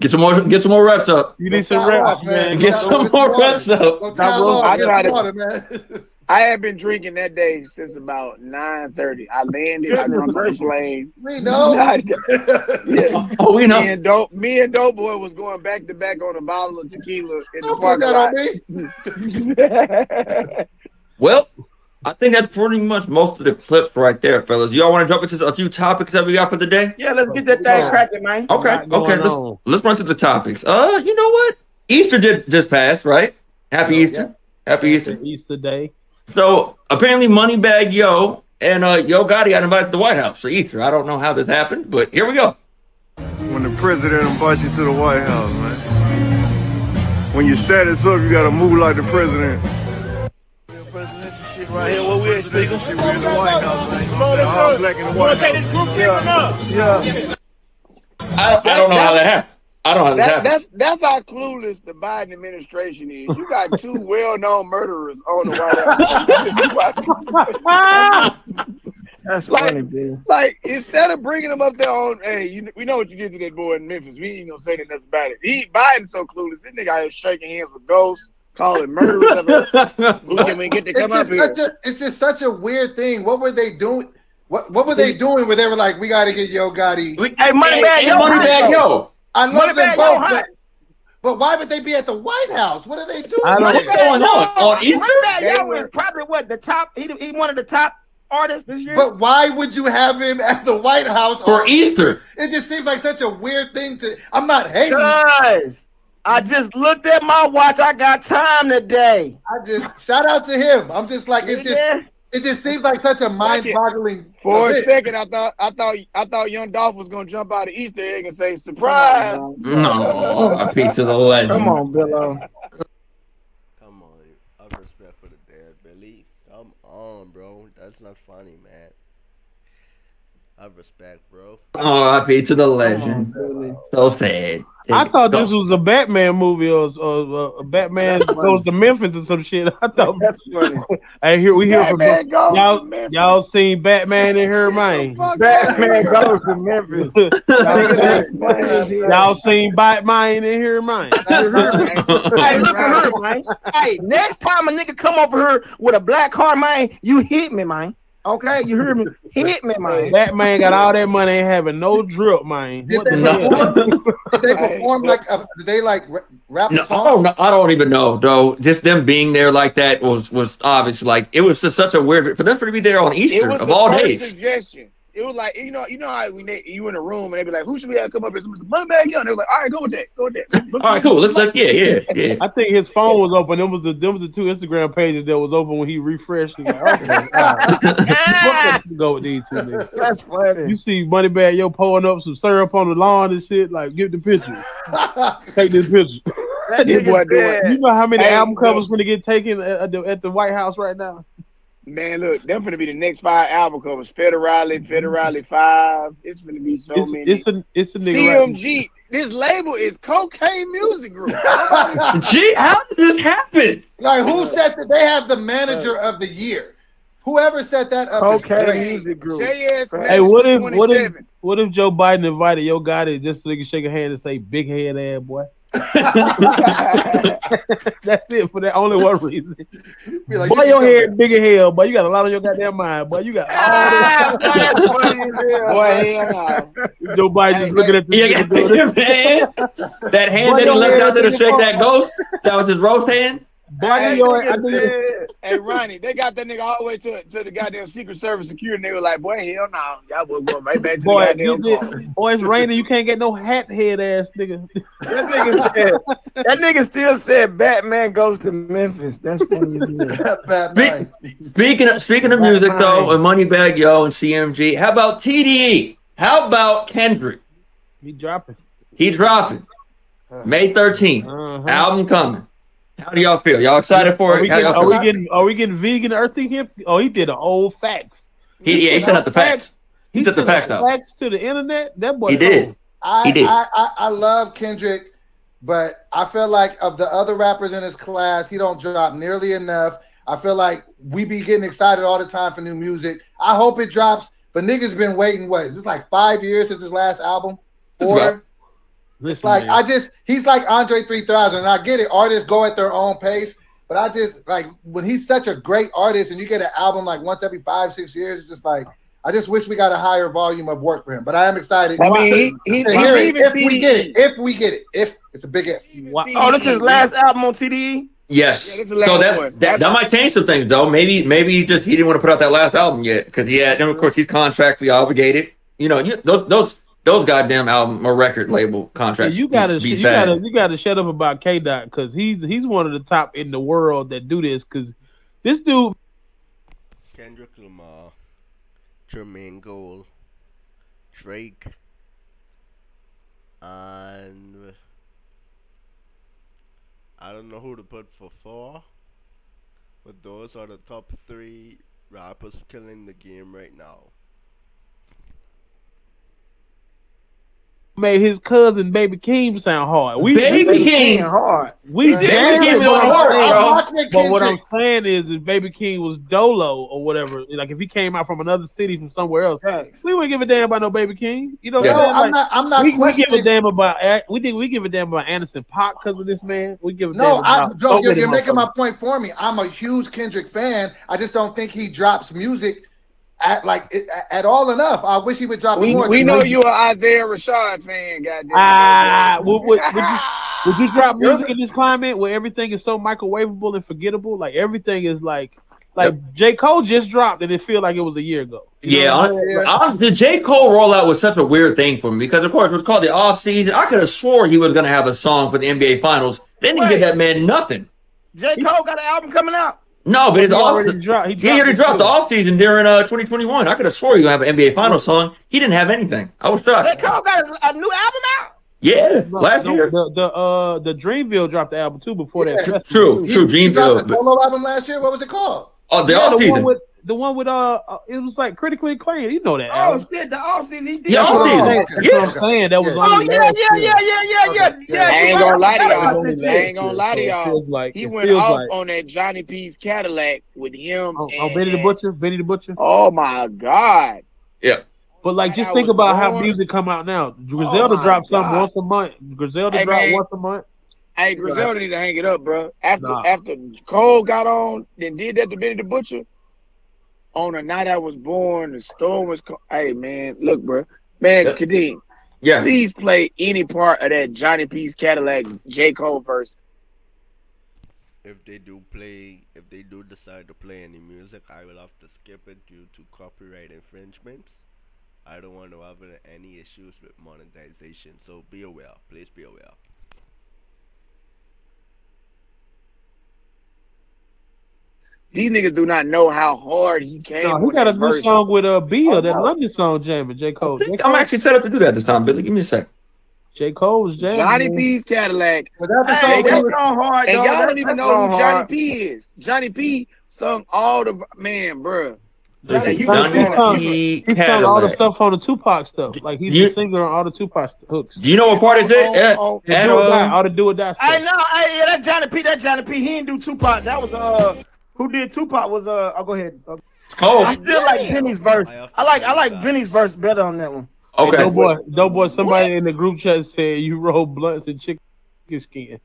Get some more, get some more reps up. You need some reps, man. Get some more reps up. I tried to. I had been drinking that day since about nine thirty. I landed. I drunk first lane. We know. Yeah. Oh, we know. Me and, Do me and Doughboy was going back to back on a bottle of tequila in the parking lot. Well, I think that's pretty much most of the clips right there, fellas. Y'all want to jump into a few topics that we got for the day? Yeah, let's get that thing cracking, man. Okay, okay. Let's, let's run through the topics. Uh, you know what? Easter did just pass, right? Happy Easter. Happy Easter. Easter Day. So apparently Moneybagg Yo and uh, Yo Gotti got invited to the White House for Easter. I don't know how this happened, but here we go. When the president invites you to the White House, man. When your status up, you got to move like the president. Right here, what we at, speaker? She we're in the White House, man. Come on, let's go. You want to take this group here or not? Yeah. I, I don't know how that happened. I don't know how that, that happened. That's, that's how clueless the Biden administration is. You got two well-known murderers on the White House. That's like, funny, dude. Like, instead of bringing him up there on, hey, you, we know what you did to that boy in Memphis. We ain't gonna say that. That's about it. He Biden's so clueless. This nigga out here shaking hands with ghosts, calling murderers. Who can we get to come up here? A, it's just such a weird thing. What were they doing? What What were they doing? Where they were like, we gotta get Yo Gotti. We, hey, Moneybagg Yo, Moneybagg Yo. I love them both. But why would they be at the White House? What are they doing? I don't know what's going on. Oh, Moneybagg Yo was probably what the top. He he one of the top artists this year. But why would you have him at the White House for Easter? It just seems like such a weird thing to. I'm not hating. Guys, I just looked at my watch. I got time today. I just shout out to him. I'm just like it's yeah. just. It just seems like such a mind-boggling. For event. a second, I thought, I thought, I thought Young Dolph was gonna jump out of Easter egg and say, "Surprise!" No, I pizza the legend. Come on, Billo. Come on, I have respect for the dead, Billy. Come on, bro. That's not funny, man. I have respect, bro. Oh, I pizza the legend. On, so sad. Take I thought it. this Go. was a Batman movie or, or uh, Batman goes to Memphis or some shit. I thought that's funny. Hey, here we hear from y'all. Y'all seen Batman and Hermione? Batman goes to Memphis. Y'all seen Batman and Hermione? Hey, look at her, man. Hey, next time a nigga come over here with a black heart, man, you hit me, man. Okay, you hear me? Hit me, man. That man got all that money and having no drip, man. Did, they, no. did they perform like? A, did they like rap no, song? I don't, know. I don't even know, though. Just them being there like that was was obvious. Like it was just such a weird for them to be there on Easter of all days. Suggestion. It was like you know, you know how when they, you in a room and they be like, "Who should we have come up with?" Mister Moneybagg Yo. They were like, "All right, go with that, go with that." All right, cool. Let's let's yeah, yeah, yeah. I think his phone was open. Them was the them was the two Instagram pages that was open when he refreshed. He was like, okay, right. Go with these two niggas. That's funny. You see Moneybagg Yo pulling up some syrup on the lawn and shit. Like, give the picture. Take this picture. That this boy doing. You know how many hey, album covers when they get taken at the, at the White House right now? Man, look, that's gonna be the next five album covers. Federale, Federale Five. It's gonna be so it's, many. It's a, it's a nigga C M G. Right. This label is Cocaine Music Group. Gee, how did this happen? Like, who said that? They have the manager of the year. Whoever set that up. Cocaine Music Group. J S hey, what if what if what if Joe Biden invited Yo Gotti just so they can shake a hand and say "big head ass boy"? That's it for that only one reason. Like, boy, you your head bigger hell, boy. You got a lot on your goddamn mind, boy. You got all this. Boy, hell no. Joe Biden just looking at the hand. That hand boy, that he left out there to shake that ghost. That was his roast hand. Boy, hey, your, I think, hey, Ronnie, they got that nigga all the way to, to the goddamn Secret Service security. And they were like, boy, hell no. Y'all boy going right back to boy, the goddamn car. Boy, it's raining. You can't get no hat head ass nigga. That nigga said, that nigga still said Batman goes to Memphis. That's funny as well. Speaking of, speaking of music, though, and Moneybagg Yo and C M G, how about T D E? How about Kendrick? He dropping. He dropping. Uh, May thirteenth. Uh-huh. Album coming. How do y'all feel? Y'all excited for it? Are we, getting, are we getting are we getting vegan earthy hip? Oh, he did the old facts. He yeah, he sent out the facts. facts. He, he sent the facts out. Facts to the internet. That boy. He did. I, he did. I, I I love Kendrick, but I feel like of the other rappers in his class, he don't drop nearly enough. I feel like we be getting excited all the time for new music. I hope it drops, but niggas been waiting. What is this, like five years since his last album? Or Listen, it's like man. I just he's like Andre three thousand, and I get it. Artists go at their own pace, but I just like when he's such a great artist, and you get an album like once every five, six years. It's just like I just wish we got a higher volume of work for him. But I am excited. I mean, he, he, to hear it, if we get it, if we get it, if it's a big if. Oh, this is his last album on T D E. Yes. Yeah, so that, that that that might change some things though. Maybe maybe he just he didn't want to put out that last album yet because he had. And of course, he's contractually obligated. You know, you, those those. Those goddamn album or record label contracts. Yeah, you gotta, be you sad. gotta, you gotta shut up about K Dot because he's he's one of the top in the world that do this. Because this dude, Kendrick Lamar, Jermaine Cole, Drake, and I don't know who to put for four, but those are the top three rappers killing the game right now. Made his cousin Baby King sound hard. We Baby King hard. We Baby King hard, bro. Kendrick. But what I'm saying is, if Baby King was Dolo or whatever, like if he came out from another city from somewhere else, Thanks. we wouldn't give a damn about no Baby King. You know what yeah. I'm saying? Like, I'm not. I'm not we, we give a damn about. We think we give a damn about Anderson Paak because of this man. We give a no, damn about. No, so you're, you're making my point for me. I'm a huge Kendrick fan. I just don't think he drops music At like at all enough. I wish he would drop we, more. We know you an Isaiah Rashad fan, goddamn. Ah, uh, would, would, would, you, would you drop music in this climate where everything is so microwavable and forgettable? Like everything is like, like yep. J. Cole just dropped and it feels like it was a year ago. You yeah, I mean? honestly, the J. Cole rollout was such a weird thing for me because, of course, it was called the off season. I could have swore he was going to have a song for the N B A Finals. They didn't Wait. give that man nothing. J. Cole got an album coming out. No, but it's he already the, dropped. He, dropped, he already dropped the offseason during uh, twenty twenty-one. I could have swore you would have an N B A Finals song. He didn't have anything. I was shocked. J. Cole got a, a new album out. Yeah, no, last the, year. The, the uh the Dreamville dropped the album too before yeah. that. True, he, true. He dropped the solo album last year. What was it called? Oh, the yeah, offseason. The, the one with uh, it was like critically acclaimed. You know that. Oh shit, the offseason. He did. Yeah, offseason. Oh, okay. yeah. That's what I'm saying. That was. Yeah. Oh yeah, yeah, yeah, yeah, yeah, yeah. Yeah, I ain't gonna lie to y'all. I ain't gonna lie to y'all. He went off like... on that Johnny P's Cadillac with him. Oh, and... oh, Benny the Butcher, Benny the Butcher. Oh my God. Yeah. But like, just think about born. how music come out now. Griselda oh drops God. something once a month. Griselda hey, dropped man. once a month. Hey, Griselda need to hang it up, bro. After nah. after Cole got on, then did that to Benny the Butcher. On the night I was born, the storm was. Co hey man, look, bro, man, yeah. Kadeem, yeah, please play any part of that Johnny P's Cadillac J. Cole verse. If they do play, if they do decide to play any music, I will have to skip it due to copyright infringements. I don't want to have any issues with monetization, so be aware. Please be aware. These niggas do not know how hard he came. No, he got a new song with uh, Bill, that London song jamming, J. Cole. J. Cole. I'm actually set up to do that this time, Billy. Give me a sec. J. Cole's jamming. Johnny P's Cadillac. Hey, hey, that's was... hard, and y'all don't even know who Johnny P is. Johnny P sung all the... Man, bruh. Johnny, you Johnny sung, he sung all the stuff on the Tupac stuff. Like he's you, the singer on all the Tupac hooks. Do you know what part it's in? All the do or die stuff. I know. Hey, yeah, that Johnny P. That Johnny P. He didn't do Tupac. That was uh, who did Tupac was uh. I'll go ahead. Uh, oh, I still damn. like Benny's verse. I like I like Benny's verse better on that one. Okay. Hey, Doughboy, Doughboy, somebody what? in the group chat said you roll blunts and chicken skin.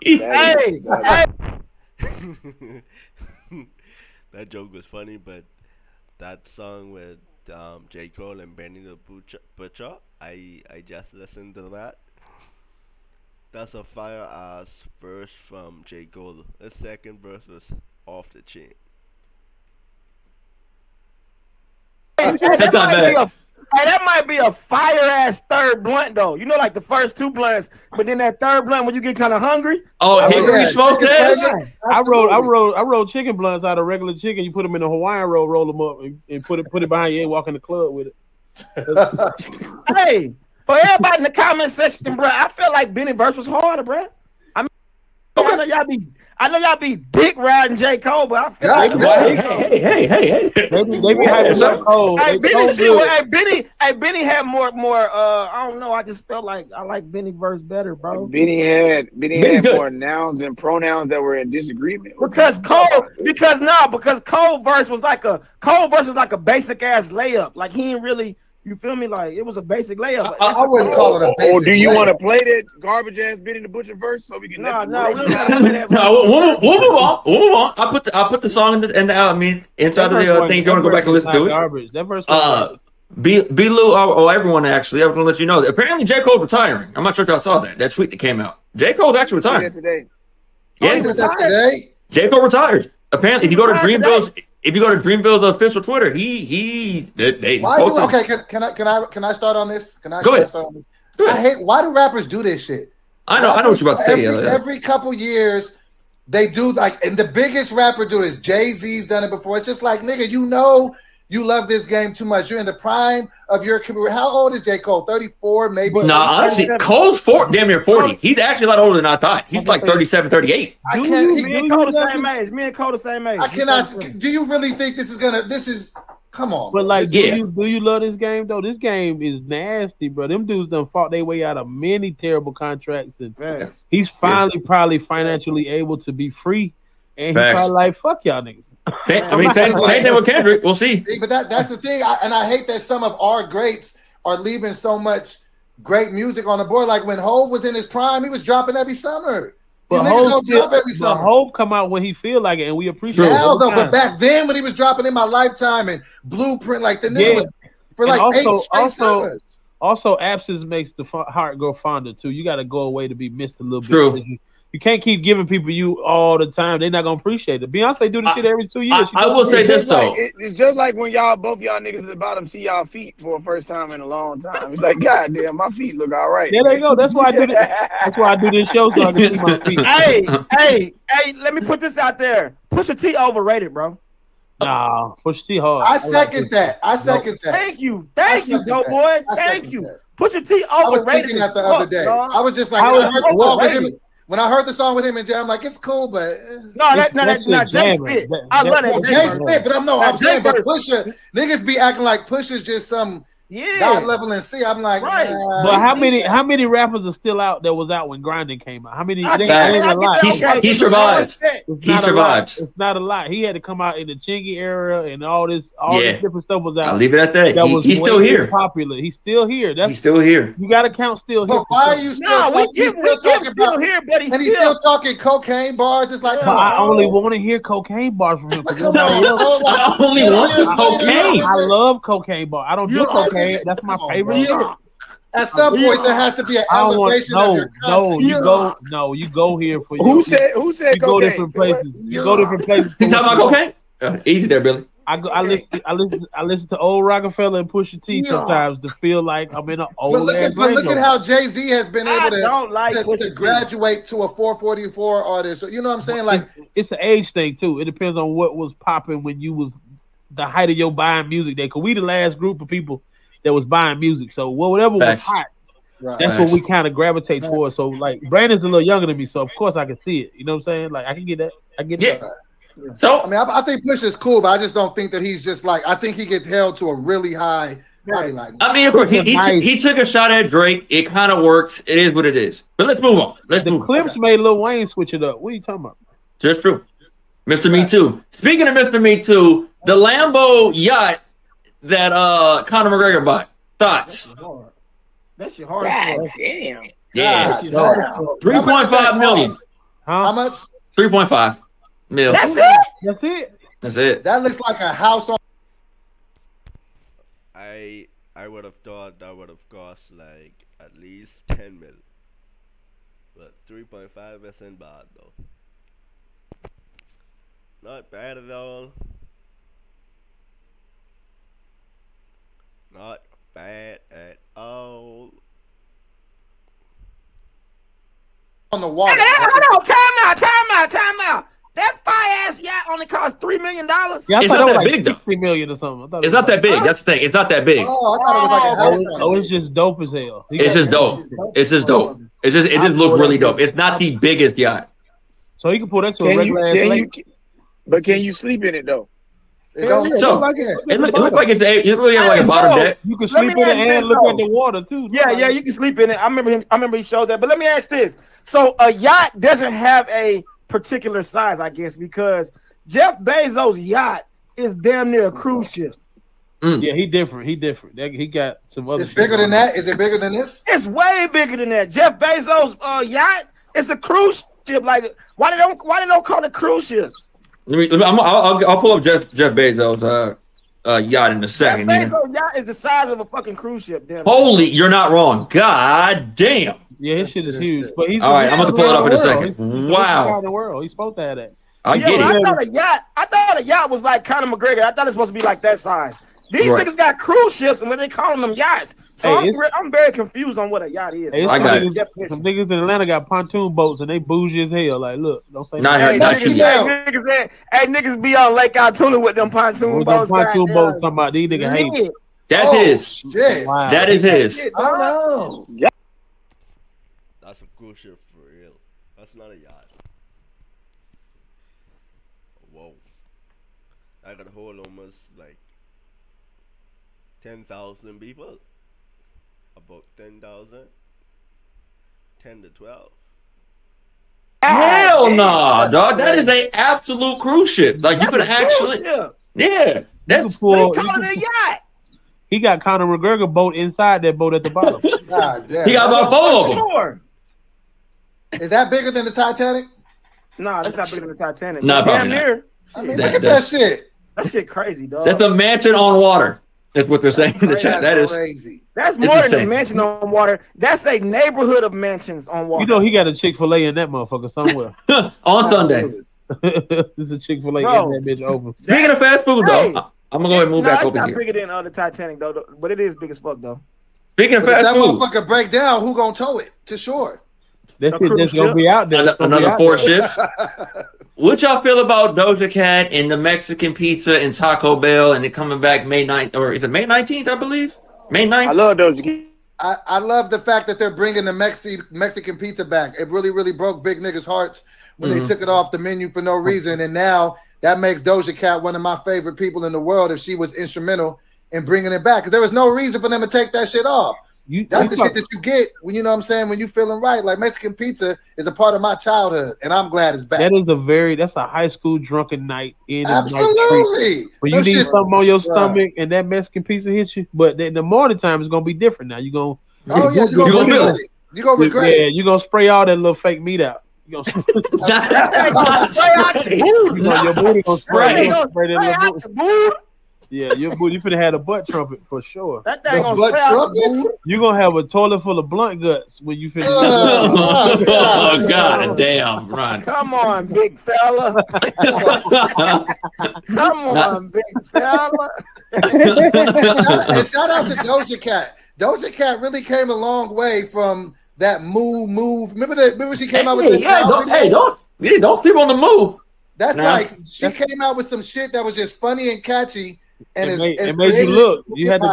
hey, hey. That joke was funny, but that song with um, J. Cole and Benny the Butcher, Butcher I, I just listened to that. That's a fire ass verse from J. Cole. The second verse was off the chain. Hey, that, might be a, hey, that might be a fire ass third blunt though. You know, like the first two blunts, but then that third blunt when you get kind of hungry. Oh, hickory smoked ass. I rolled, I rolled, I rolled chicken blunts out of regular chicken. You put them in a Hawaiian roll, roll them up, and, and put it, put it behind you and walk in the club with it. Hey, for everybody in the comment section, bro, I feel like Benny verse was harder, bro. I mean, okay. I know y'all be, I know y'all be big riding J. Cole, but I feel yeah, like hey, hey, hey, hey, hey, hey, they be, they be hiding J. Cole. Hey, Benny, see, well, hey, Benny, hey, Benny had more, more. Uh, I don't know. I just felt like I like Benny verse better, bro. Benny had, Benny Benny's had good. more nouns and pronouns that were in disagreement. Because Cole, because no, because Cole verse was like a Cole verse was like a basic ass layup. Like he ain't really. You feel me? Like it was a basic layup. I, I wouldn't call it a basic. Or do you want to play that garbage ass Benny the Butcher verse so we can? No, no, we'll move on. We'll move on. I put the I put the song in the and I mean inside of the uh, thing. You want to go back and listen to it? Garbage. That verse. Uh, B B-Lou or, or everyone actually. I was gonna let you know. That apparently, J. Cole's retiring. I'm not sure if y'all saw that that tweet that came out. J. Cole's actually retiring today. Yeah, today. J. Cole retired. Apparently, if you go to Dreamville's. If you go to Dreamville's official Twitter, he he they, they why do, okay. Can, can I can I can I start on this? Can I, can I start on this? Go ahead. I hate why do rappers do this shit? I know rappers, I know what you're about to every, say. Yeah. Every couple years, they do like, and the biggest rapper do this. Jay-Z's done it before. It's just like nigga, you know, you love this game too much. You're in the prime of your career. How old is J. Cole? thirty-four, maybe. No, nah, honestly, Cole's four, damn near forty. He's actually a lot older than I thought. He's like thirty-seven, thirty-eight. I can't. He, me and Cole the same age. Me and Cole the same age. I cannot. Do you really think this is gonna? This is Come on. But like, do, yeah. you, do you love this game though? This game is nasty, bro. Them dudes done fought their way out of many terrible contracts, and Facts. he's finally yeah. probably financially able to be free. And he's probably like, "Fuck y'all niggas." I mean, same thing with Kendrick. We'll see. But that, that's the thing, I, and I hate that some of our greats are leaving so much great music on the board. Like when Hov was in his prime, he was dropping every summer. But Hov come out when he feel like it, and we appreciate it. Now, though, but back then when he was dropping In My Lifetime and Blueprint, like the nigga yeah. was for like also, eight straight summers. Also, absence makes the heart go fonder too. You got to go away to be missed a little True. bit. True. You can't keep giving people you all the time. They're not gonna appreciate it. Beyonce do this I, shit every two years. I, I will say this though. Like, it, it's just like when y'all, both y'all niggas at the bottom, see y'all feet for the first time in a long time. It's like, God damn, my feet look all right. There they go. That's why I do this. That's why I do this show, so I can see my feet. Hey, hey, hey! Let me put this out there. Pusha T overrated, bro. Nah, Pusha T hard. I second I like that. I second that. Thank you, thank you, Doughboy. Thank you. That. Pusha T overrated. I was thinking that the other fuck, day. Dog. I was just like, I was I overrated. When I heard the song with him and Jay, I'm like, it's cool, but no, that, no, that, no, Jay spit. I love that. Jay spit, but I'm no, I'm saying, but Pusha, niggas be acting like Pusha's just some yeah. God level and see. I'm like, right. Nah, but how many, that. how many rappers are still out that was out when Grinding came out? How many? I, they, I, I, I he, he, he survived. He survived. It's not a lot. He had to come out in the Chingy era and all this, all yeah. this different stuff was out. I'll leave it at that. that he, he's still here. Popular. He's still here. That's, he's still here. You got to count still here. But why are you still? No, talking, we give, we still, still here, but he's and he's still, still talking cocaine bars. It's like, I oh. only want to hear cocaine bars from him. I only want cocaine. I love cocaine bars. I don't do cocaine. Okay, that's my favorite. Yeah. At some yeah. point, there has to be an elevation want, no, of your content. No, you yeah. go. No, you go here for who your, said? Who said? You go different places. Yeah. You go different places. You talking about cocaine? Uh, easy there, Billy. I go. I listen. I listen. I listen to old Rockefeller and Pusha T yeah. sometimes to feel like I'm in an old. But look at, but look at how Jay-Z has been able to, don't like to, to graduate to a four forty-four artist. So, you know what I'm saying? Like it's, it's an age thing too. It depends on what was popping when you was the height of your buying music day. Cause we the last group of people that was buying music, so well, whatever Facts. was hot, right. that's Facts. what we kind of gravitate Facts. towards. So like, Brandon's a little younger than me, so of course I can see it. You know what I'm saying? Like I can get that. I get yeah. that. Yeah. So I mean, I, I think Pusha's cool, but I just don't think that he's just like. I think he gets held to a really high. Right. Like, I mean, of course, he he, nice. he took a shot at Drake. It kind of works. It is what it is. But let's move on. Let's the move. Clips on. made Lil Wayne switch it up. What are you talking about? That's true. Mister Right. Me Too. Speaking of Mister Me Too, the Lambo yacht. That uh Conor McGregor bought. Thoughts? That's your hard. God damn. Yeah. Three point five million. Huh? How much? Three point five mil. That's it. That's it. That's it. That looks like a house on. I I would have thought that would have cost like at least ten mil. But three point five isn't bad though. Not bad at all. Not bad at all. On the water. Hey, that, hold on, time out, time out, time out. That fire ass yacht only cost three million dollars. Yeah, it's not that big though. Sixty million or something. It's not that big. That's the thing. It's not that big. Oh, I thought it was like a house. Oh, it's just dope as hell. It's just dope. It's just dope. It's just it just looks really dope. It's not the biggest yacht. So you can pull that to a regular ass lake. But can you sleep in it though? It looks so, like it. It looks look like it's a, it look like a bottom deck. You can sleep in it and though. look at the water too. Yeah, yeah, you can sleep in it. I remember him, I remember he showed that. But let me ask this: so a yacht doesn't have a particular size, I guess, because Jeff Bezos' yacht is damn near a cruise ship. Mm. Yeah, he different. He different. He got some other. It's bigger than that. Is it bigger than this? It's way bigger than that. Jeff Bezos' uh, yacht is a cruise ship. Like, why they don't why they don't call it cruise ships? Let me. Let me I'm, I'll, I'll pull up Jeff Jeff Bezos' uh, uh, yacht in a second. Jeff Bezos' yacht is the size of a fucking cruise ship. Damn. Holy, you're not wrong. God damn. Yeah, his shit is huge. But he's all right. I'm gonna pull it up in a second. He's, wow. He's the world. He's supposed to have that. I yeah, get it. I thought a yacht. I thought a yacht was like Conor McGregor. I thought it's supposed to be like that size. These right. niggas got cruise ships, and when they calling them yachts, so hey, I'm, I'm very confused on what a yacht is. Hey, I got niggas, it. Some niggas in Atlanta got pontoon boats, and they bougie as hell. Like, look, don't say not hey, niggas, hey, niggas, hey, hey, niggas be on Lake Altoona with them pontoon with boats. Them pontoon boats, talking about these niggas hate it. That's oh, his. Wow. That is his. Oh, no. That's a cruise ship for real. That's not a yacht. Whoa. I got a whole almost like ten thousand people. About ten thousand. ten to twelve. Hell no, nah, dog. That is an absolute cruise ship. Like, that's you could actually. Ship. Yeah. That's cool. Yacht. He got Conor McGregor boat inside that boat at the bottom. God damn. He got about four of them. Is that bigger than the Titanic? No, nah, that's not bigger than the Titanic. Nah, damn near. I mean, that, look at that shit. That shit crazy, dog. That's a mansion on water. That's what they're saying that's in the chat. That is crazy. That's more insane. Than a mansion on water. That's a neighborhood of mansions on water. You know he got a Chick-fil-A in that motherfucker somewhere. on oh, Sunday. There's a Chick-fil-A in that bitch over. Speaking of fast food, hey, though, I'm going to go ahead and move no, back over here. It's not bigger than uh, the Titanic, though, though, but it is big as fuck, though. Speaking of but fast food. If that motherfucker break down, who going to tow it to shore? That shit just gonna be out there. Another, another four ships. What y'all feel about Doja Cat and the Mexican pizza and Taco Bell and it coming back May ninth, or is it May nineteenth, I believe? May ninth? I love Doja Cat. I, I love the fact that they're bringing the Mexi Mexican pizza back. It really, really broke big niggas' hearts when mm-hmm. they took it off the menu for no reason. And now that makes Doja Cat one of my favorite people in the world if she was instrumental in bringing it back. Because there was no reason for them to take that shit off. You, that's the shit that you get when you know what I'm saying when you feeling right. Like Mexican pizza is a part of my childhood, and I'm glad it's back. That is a very that's a high school drunken night in absolutely. When you need something on your stomach and that Mexican pizza hits you, but in the morning time it's gonna be different. Now you gonna oh yeah you gonna regret it. You gonna regret it. Yeah, you gonna spray all that little fake meat out. You gonna spray out your booty. Gonna spray out your booty. Yeah, your booty, you finna have a butt trumpet for sure. That thing gonna butt trumpets? You gonna have a toilet full of blunt guts when you finish. Oh, God, oh, God damn, Ron! Come on, big fella! Come on, big fella! shout, and shout out to Doja Cat. Doja Cat really came a long way from that move, move. Remember that? Remember she came hey, out with the yeah, don't, hey, don't yeah, don't sleep on the move. That's nah. like she came out with some shit that was just funny and catchy. And it made, it made you look. You had to.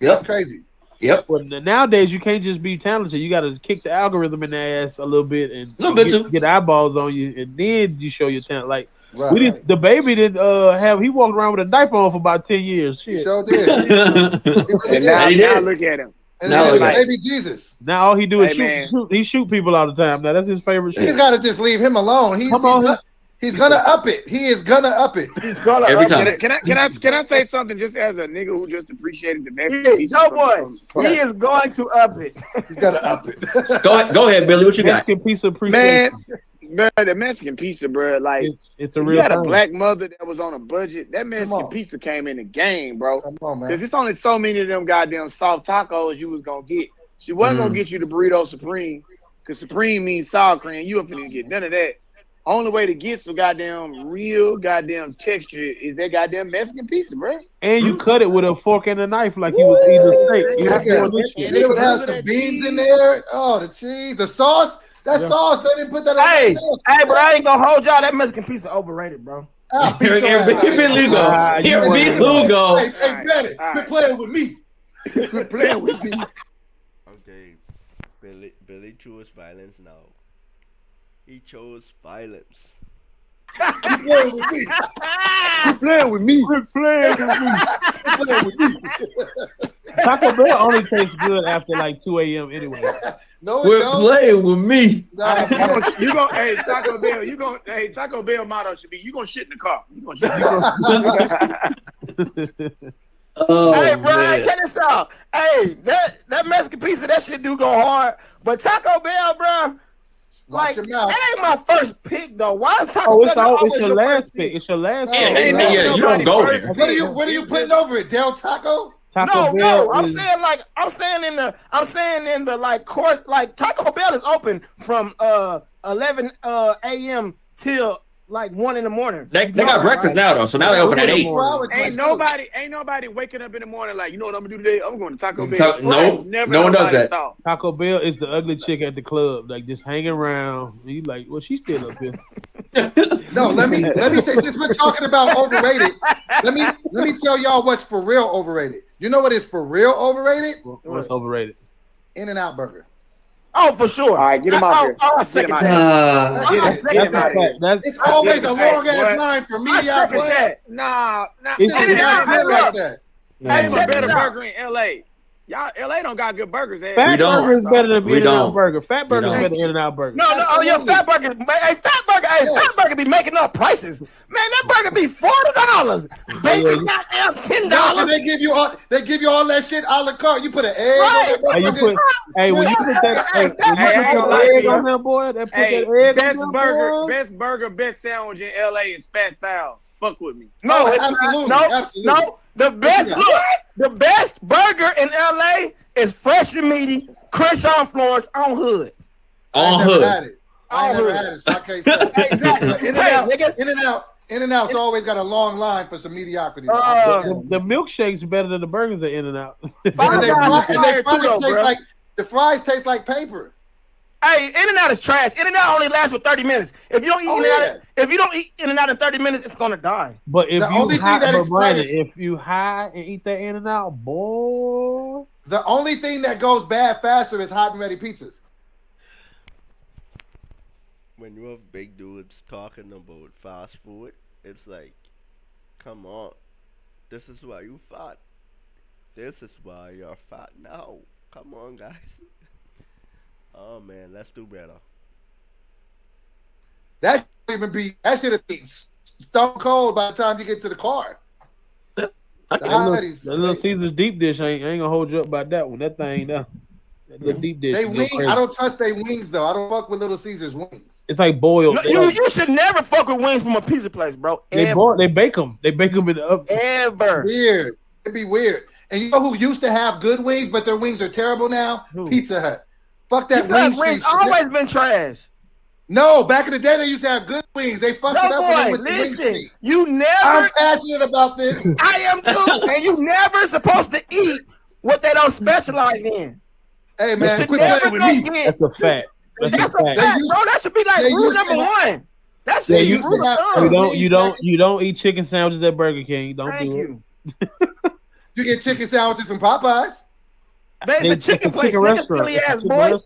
Yep. That's crazy. Yep. Well, nowadays you can't just be talented. You got to kick the algorithm in the ass a little bit and little bit get, get eyeballs on you, and then you show your talent. Like right. we did, the baby did uh, have he walked around with a diaper on for about ten years. Shit. He sure did. And now, he did. Now look at him. And now like, baby Jesus. Now all he do is hey, shoot, man. shoot. He shoot people all the time. Now that's his favorite. He's got to just leave him alone. He's. Come on, he's He's gonna up it. He is gonna up it. He's gonna every up time. It. Can I can I can I say something just as a nigga who just appreciated the Mexican pizza? No boy, he is going to up it. He's gonna up it. Go ahead, go ahead, Billy. What you got? Mexican pizza appreciation. Man, bro, the Mexican pizza, bro. Like it's, it's a real. You had a black mother that was on a budget. That Mexican pizza came in the game, bro. Come on, man. Because it's only so many of them goddamn soft tacos you was gonna get. She wasn't mm. gonna get you the burrito supreme, because supreme means sour cream. You ain't finna get none of that. Only way to get some goddamn real goddamn texture is that goddamn Mexican pizza, bro. And you cut it with a fork and a knife like you was eating a steak. You was it, it, it would have some beans cheese. in there. Oh, the cheese, the sauce. That yeah. sauce, they didn't put that on hey, the sauce. Hey, bro, I ain't gonna hold y'all. That Mexican pizza overrated, bro. Here, here, here, here, Lugo. Here, here, Lugo. Hey, hey, Betty, quit playing with me. Quit playing with me. Okay, Billy, Billy chose violence now. He chose violence. You playing with me. You playing with me. You playing with me. You playing with me. Taco Bell only tastes good after like two A M anyway. No, we're don't. playing with me. Nah, you gonna, hey Taco Bell, you gonna, hey Taco Bell motto should be you gonna shit in the car. You gonna shit in the car. Oh, hey, bro, man. Check this out. Hey, that that Mexican pizza, that shit do go hard, but Taco Bell, bro. Like, that ain't my first pick, though. Why is Taco oh, it's, all, it's your, your last pick? pick? It's your last oh, pick. Yeah, yeah, yeah, you don't go there. What are you, what are you putting over it, Del Taco? Taco no, Bell no. I'm is... saying like I'm saying in the I'm saying in the like course like Taco Bell is open from uh eleven uh a m till like one in the morning. They, they got breakfast right now though, so now they open at eight. Ain't nobody ain't nobody waking up in the morning like you know what I'm gonna do today? I'm going to Taco Bell. Ta no, never no one does that. Thought. Taco Bell is the ugly chick at the club, like just hanging around. You like, well, she's still up here. No, let me let me say since we're talking about overrated, let me let me tell y'all what's for real overrated. You know what is for real overrated? What's overrated? In and out Burger. Oh, for sure. All right, get him out here. It's always a long-ass line for me. Y'all that. Nah, nah. It's, it's, it's, it's, it's, it's, it's, it's, it's, it's, it's, Hey, a better burger in L A. Y'all, L A don't got good burgers. Fat burger is better than In-N-Out Burger. Fat burger is better than In-N-Out Burger. No, no, oh, yo, Fat Burger, hey, Fat Burger, hey, yeah. Fat Burger be making up prices. Man, that burger be forty dollars. Bacon goddamn ten dollars. No, they give you all, they give you all that shit a la carte. You put an egg right. on that burger. Hey, when you put that, hey, when you put that egg on that boy, that put hey, that egg best on that burger, boy. Best burger, best sandwich in L A is Fat Sal's. Fuck with me. No, oh, absolutely, no, absolutely. no. The best look, the best burger in L A is Fresh and Meaty, Crenshaw Florence on Hood. On I Hood. Had it. I ain't never had it, so I can't say. Exactly. In and out, nigga. In and out. In and out's always got a long line for some mediocrity. Uh, the, the milkshakes better than the burgers at In and Out. And they, fries, and they fries taste bro. like the fries taste like paper. Hey, In and Out is trash. In and Out only lasts for thirty minutes. If you don't eat, oh, yeah. if you don't eat In and Out in thirty minutes, it's gonna die. But if the you only high, thing that explains, if you high and eat that In and Out, boy, the only thing that goes bad faster is hot and ready pizzas. When you have big dudes talking about fast food, it's like, come on, this is why you fat. This is why you're fat now. Come on, guys. Oh man, let's do better. That should even be that should have been stone cold by the time you get to the car. That, the little, that little Caesar's deep dish I ain't, I ain't gonna hold you up by that one. That thing uh, that little deep dish. They wing, I don't trust they wings though. I don't fuck with Little Caesar's wings. It's like boiled. No, you, you should never fuck with wings from a pizza place, bro. They Ever. boil, they bake them. They bake them in the oven. Ever weird. It'd be weird. And you know who used to have good wings, but their wings are terrible now? Who? Pizza Hut. Fuck that wings. Wings always been trash. No, back in the day they used to have good wings. They fucked no, it up boy, when they went listen, to Wing Street. You never. I'm passionate about this. I am too. And you never supposed to eat what they don't specialize in. Hey man, quit playing with me. That's a fact. That's, That's a fact, fact used, bro. That should be like rule number one. That should be rule number. You don't, you don't, you don't eat chicken sandwiches at Burger King. Don't Thank do it. You. You get chicken sandwiches from Popeyes. That's a chicken place, nigga, silly ass boy.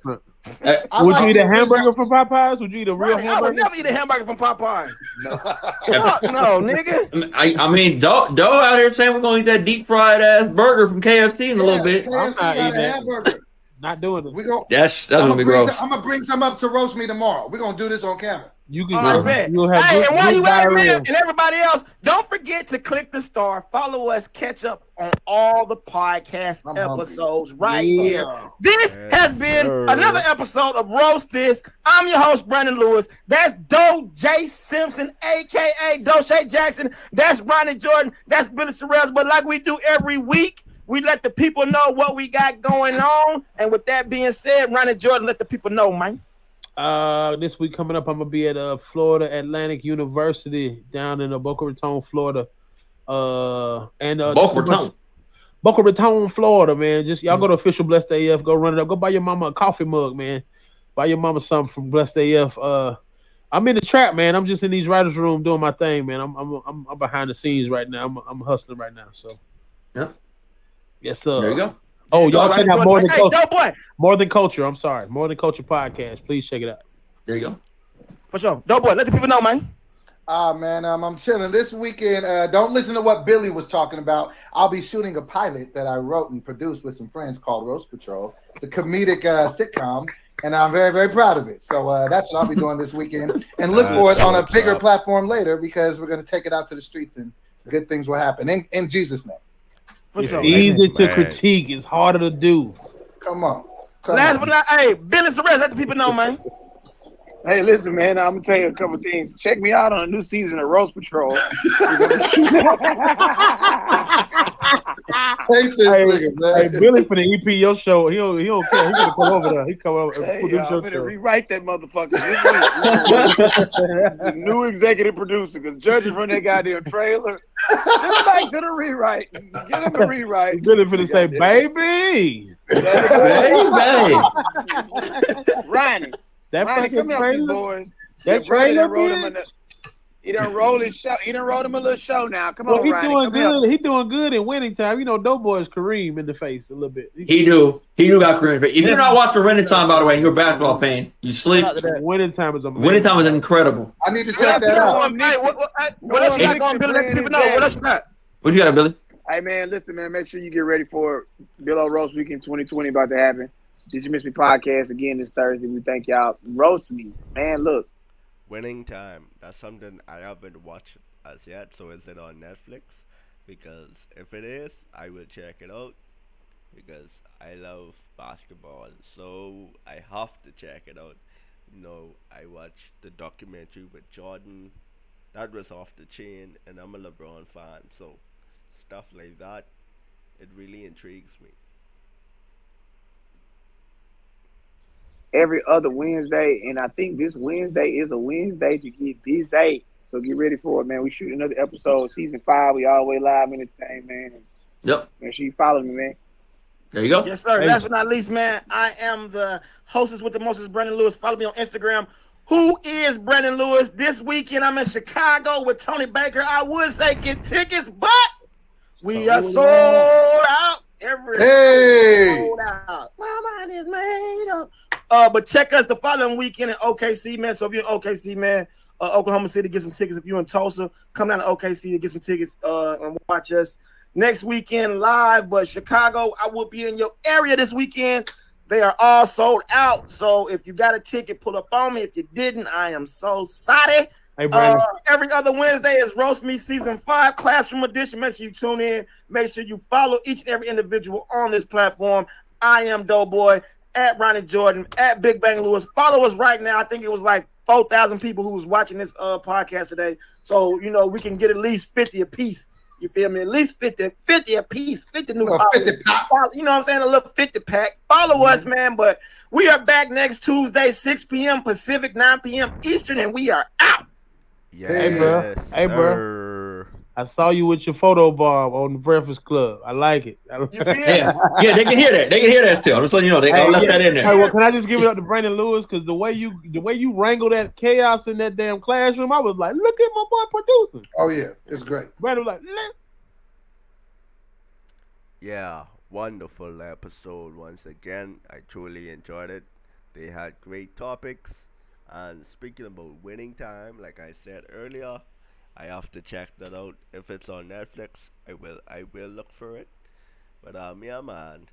Hey, would like you eat a hamburger from Popeyes? Would you eat a real Ronnie, hamburger? I would never eat a hamburger from Popeyes. No, Fuck no, nigga. I, I mean, Doe out here saying we're gonna eat that deep fried ass burger from K F C in yeah, a little bit. K F C I'm not eating that. Hamburger. Not doing it. We gonna, that's that's I'm gonna be gross. Some, I'm gonna bring some up to roast me tomorrow. We're gonna do this on camera. You can go. Right, you'll have hey, good, and while you out there, and everybody else, don't forget to click the star, follow us, catch up on all the podcast I'm episodes hungry. right yeah. here. This yeah. has been another episode of Roast This. I'm your host, Brandon Lewis. That's Doe J. Simpson, a k a. Doe Jackson. That's Ronnie Jordan. That's Billy Sorrells. But like we do every week, we let the people know what we got going on. And with that being said, Ronnie Jordan, let the people know, man. Uh, this week coming up, I'm gonna be at uh Florida Atlantic University down in uh, Boca Raton, Florida. Uh, and uh, Boca Raton, Boca Raton, Florida, man. Just y'all mm. go to Official Blessed A F, go run it up, go buy your mama a coffee mug, man. Buy your mama something from Blessed A F. Uh, I'm in the trap, man. I'm just in these writers' room doing my thing, man. I'm I'm I'm, I'm behind the scenes right now. I'm I'm hustling right now. So yeah, yes sir. There you go. Oh, y'all check out More Than Culture. More Than Culture. I'm sorry. More Than Culture podcast. Please check it out. There you go. For sure. Doughboy, let the people know, man. Ah, man. Um, I'm chilling. This weekend, uh, don't listen to what Billy was talking about. I'll be shooting a pilot that I wrote and produced with some friends called Roast Patrol. It's a comedic uh, sitcom, and I'm very, very proud of it. So uh, that's what I'll be doing this weekend. And look for it on a bigger platform later because we're going to take it out to the streets and good things will happen. In, in Jesus' name. It's yeah, easy to man. critique. It's harder to do. Come on. Come Last on. but not, hey, Billy Sorrells, let the people know, man. Hey, listen, man, I'm going to tell you a couple things. Check me out on a new season of Roast Patrol. Take this hey, nigga, man. Hey, Billy, for the E P O show, he don't, he don't care. He's going to come over there. He come over and hey, produce your show. Rewrite that motherfucker. The new executive producer, because judging from that goddamn trailer, just like to the rewrite. Get him a rewrite. Get him for the say, baby. Baby. Ronnie. That Ronnie, come here, big boys. That yeah, trailer, him a, he done rolled his show. He done rolled him a little show now. Come well, on, he Ronnie. Doing good. Up. He doing good in winning time. You know, Doughboy's Kareem in the face a little bit. He, he do. He do got Kareem. If you're not watching winning time, by the way, and you're a basketball fan, you sleep. Winning time is amazing. Winning time is incredible. I need to check that out. What else you got going, Billy? Let people know. What else you got? What you got, Billy? Hey, man, listen, man, make sure you get ready for Bill Roast Weekend twenty twenty about to happen. Did You Miss Me podcast again this Thursday. We thank y'all. Roast me. Man, look. Winning Time. That's something I haven't watched as yet. So is it on Netflix? Because if it is, I will check it out. Because I love basketball. So I have to check it out. You know, I watched the documentary with Jordan. That was off the chain. And I'm a LeBron fan. So stuff like that, it really intrigues me. Every other Wednesday, and I think this Wednesday is a Wednesday to get busy. So get ready for it, man. We shoot another episode, season five. We always live in this thing, man. Yep. And she followed me, man. There you go. Yes, sir. There Last but not least, man, I am the hostess with the mostest, Brandon Lewis. Follow me on Instagram. Who is Brandon Lewis? This weekend, I'm in Chicago with Tony Baker. I would say get tickets, but we are sold out. Every hey. Sold out. My mind is made up. Uh, but check us the following weekend in O K C, man. So if you're in O K C, man, uh, Oklahoma City, get some tickets. If you're in Tulsa, come down to O K C and get some tickets uh, and watch us next weekend live. But Chicago, I will be in your area this weekend. They are all sold out. So if you got a ticket, pull up on me. If you didn't, I am so sorry. Hey, uh, every other Wednesday is Roast Me Season five, Classroom Edition. Make sure you tune in. Make sure you follow each and every individual on this platform. I am Doughboy. At Ronnie Jordan, at Big Bang Lewis. Follow us right now. I think it was like four thousand people who was watching this uh, podcast today. So, you know, we can get at least fifty a piece. You feel me? At least fifty, fifty a piece, fifty new oh, fifty pack. You know what I'm saying? A little fifty pack. Follow mm-hmm. us, man. But we are back next Tuesday, six p.m. Pacific, nine p.m. Eastern, and we are out. Yes, hey, bro. Hey, bro. Sir. I saw you with your photo bomb on the Breakfast Club. I like it. I yeah. yeah, they can hear that. They can hear that still. I'm just letting you know. They hey, left yeah. that in there. Hey, well, can I just give it up to Brandon Lewis? Because the way you the way you wrangle that chaos in that damn classroom, I was like, look at my boy producer. Oh, yeah. It's great. Brandon was like, Lip. Yeah, wonderful episode once again. I truly enjoyed it. They had great topics. And speaking about Winning Time, like I said earlier, I have to check that out. If it's on Netflix, I will I will look for it. But um, yeah, man,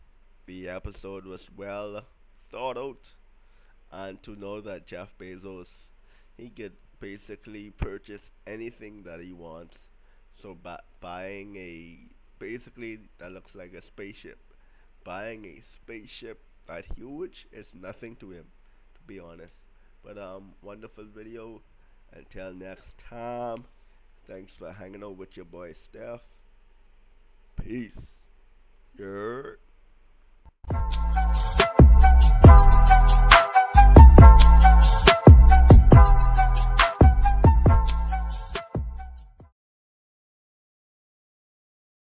the episode was well thought out. And to know that Jeff Bezos, he could basically purchase anything that he wants. So ba- buying a, basically that looks like a spaceship. Buying a spaceship that huge is nothing to him, to be honest. But um, wonderful video. Until next time. Thanks for hanging out with your boy, Steph. Peace. Yeah.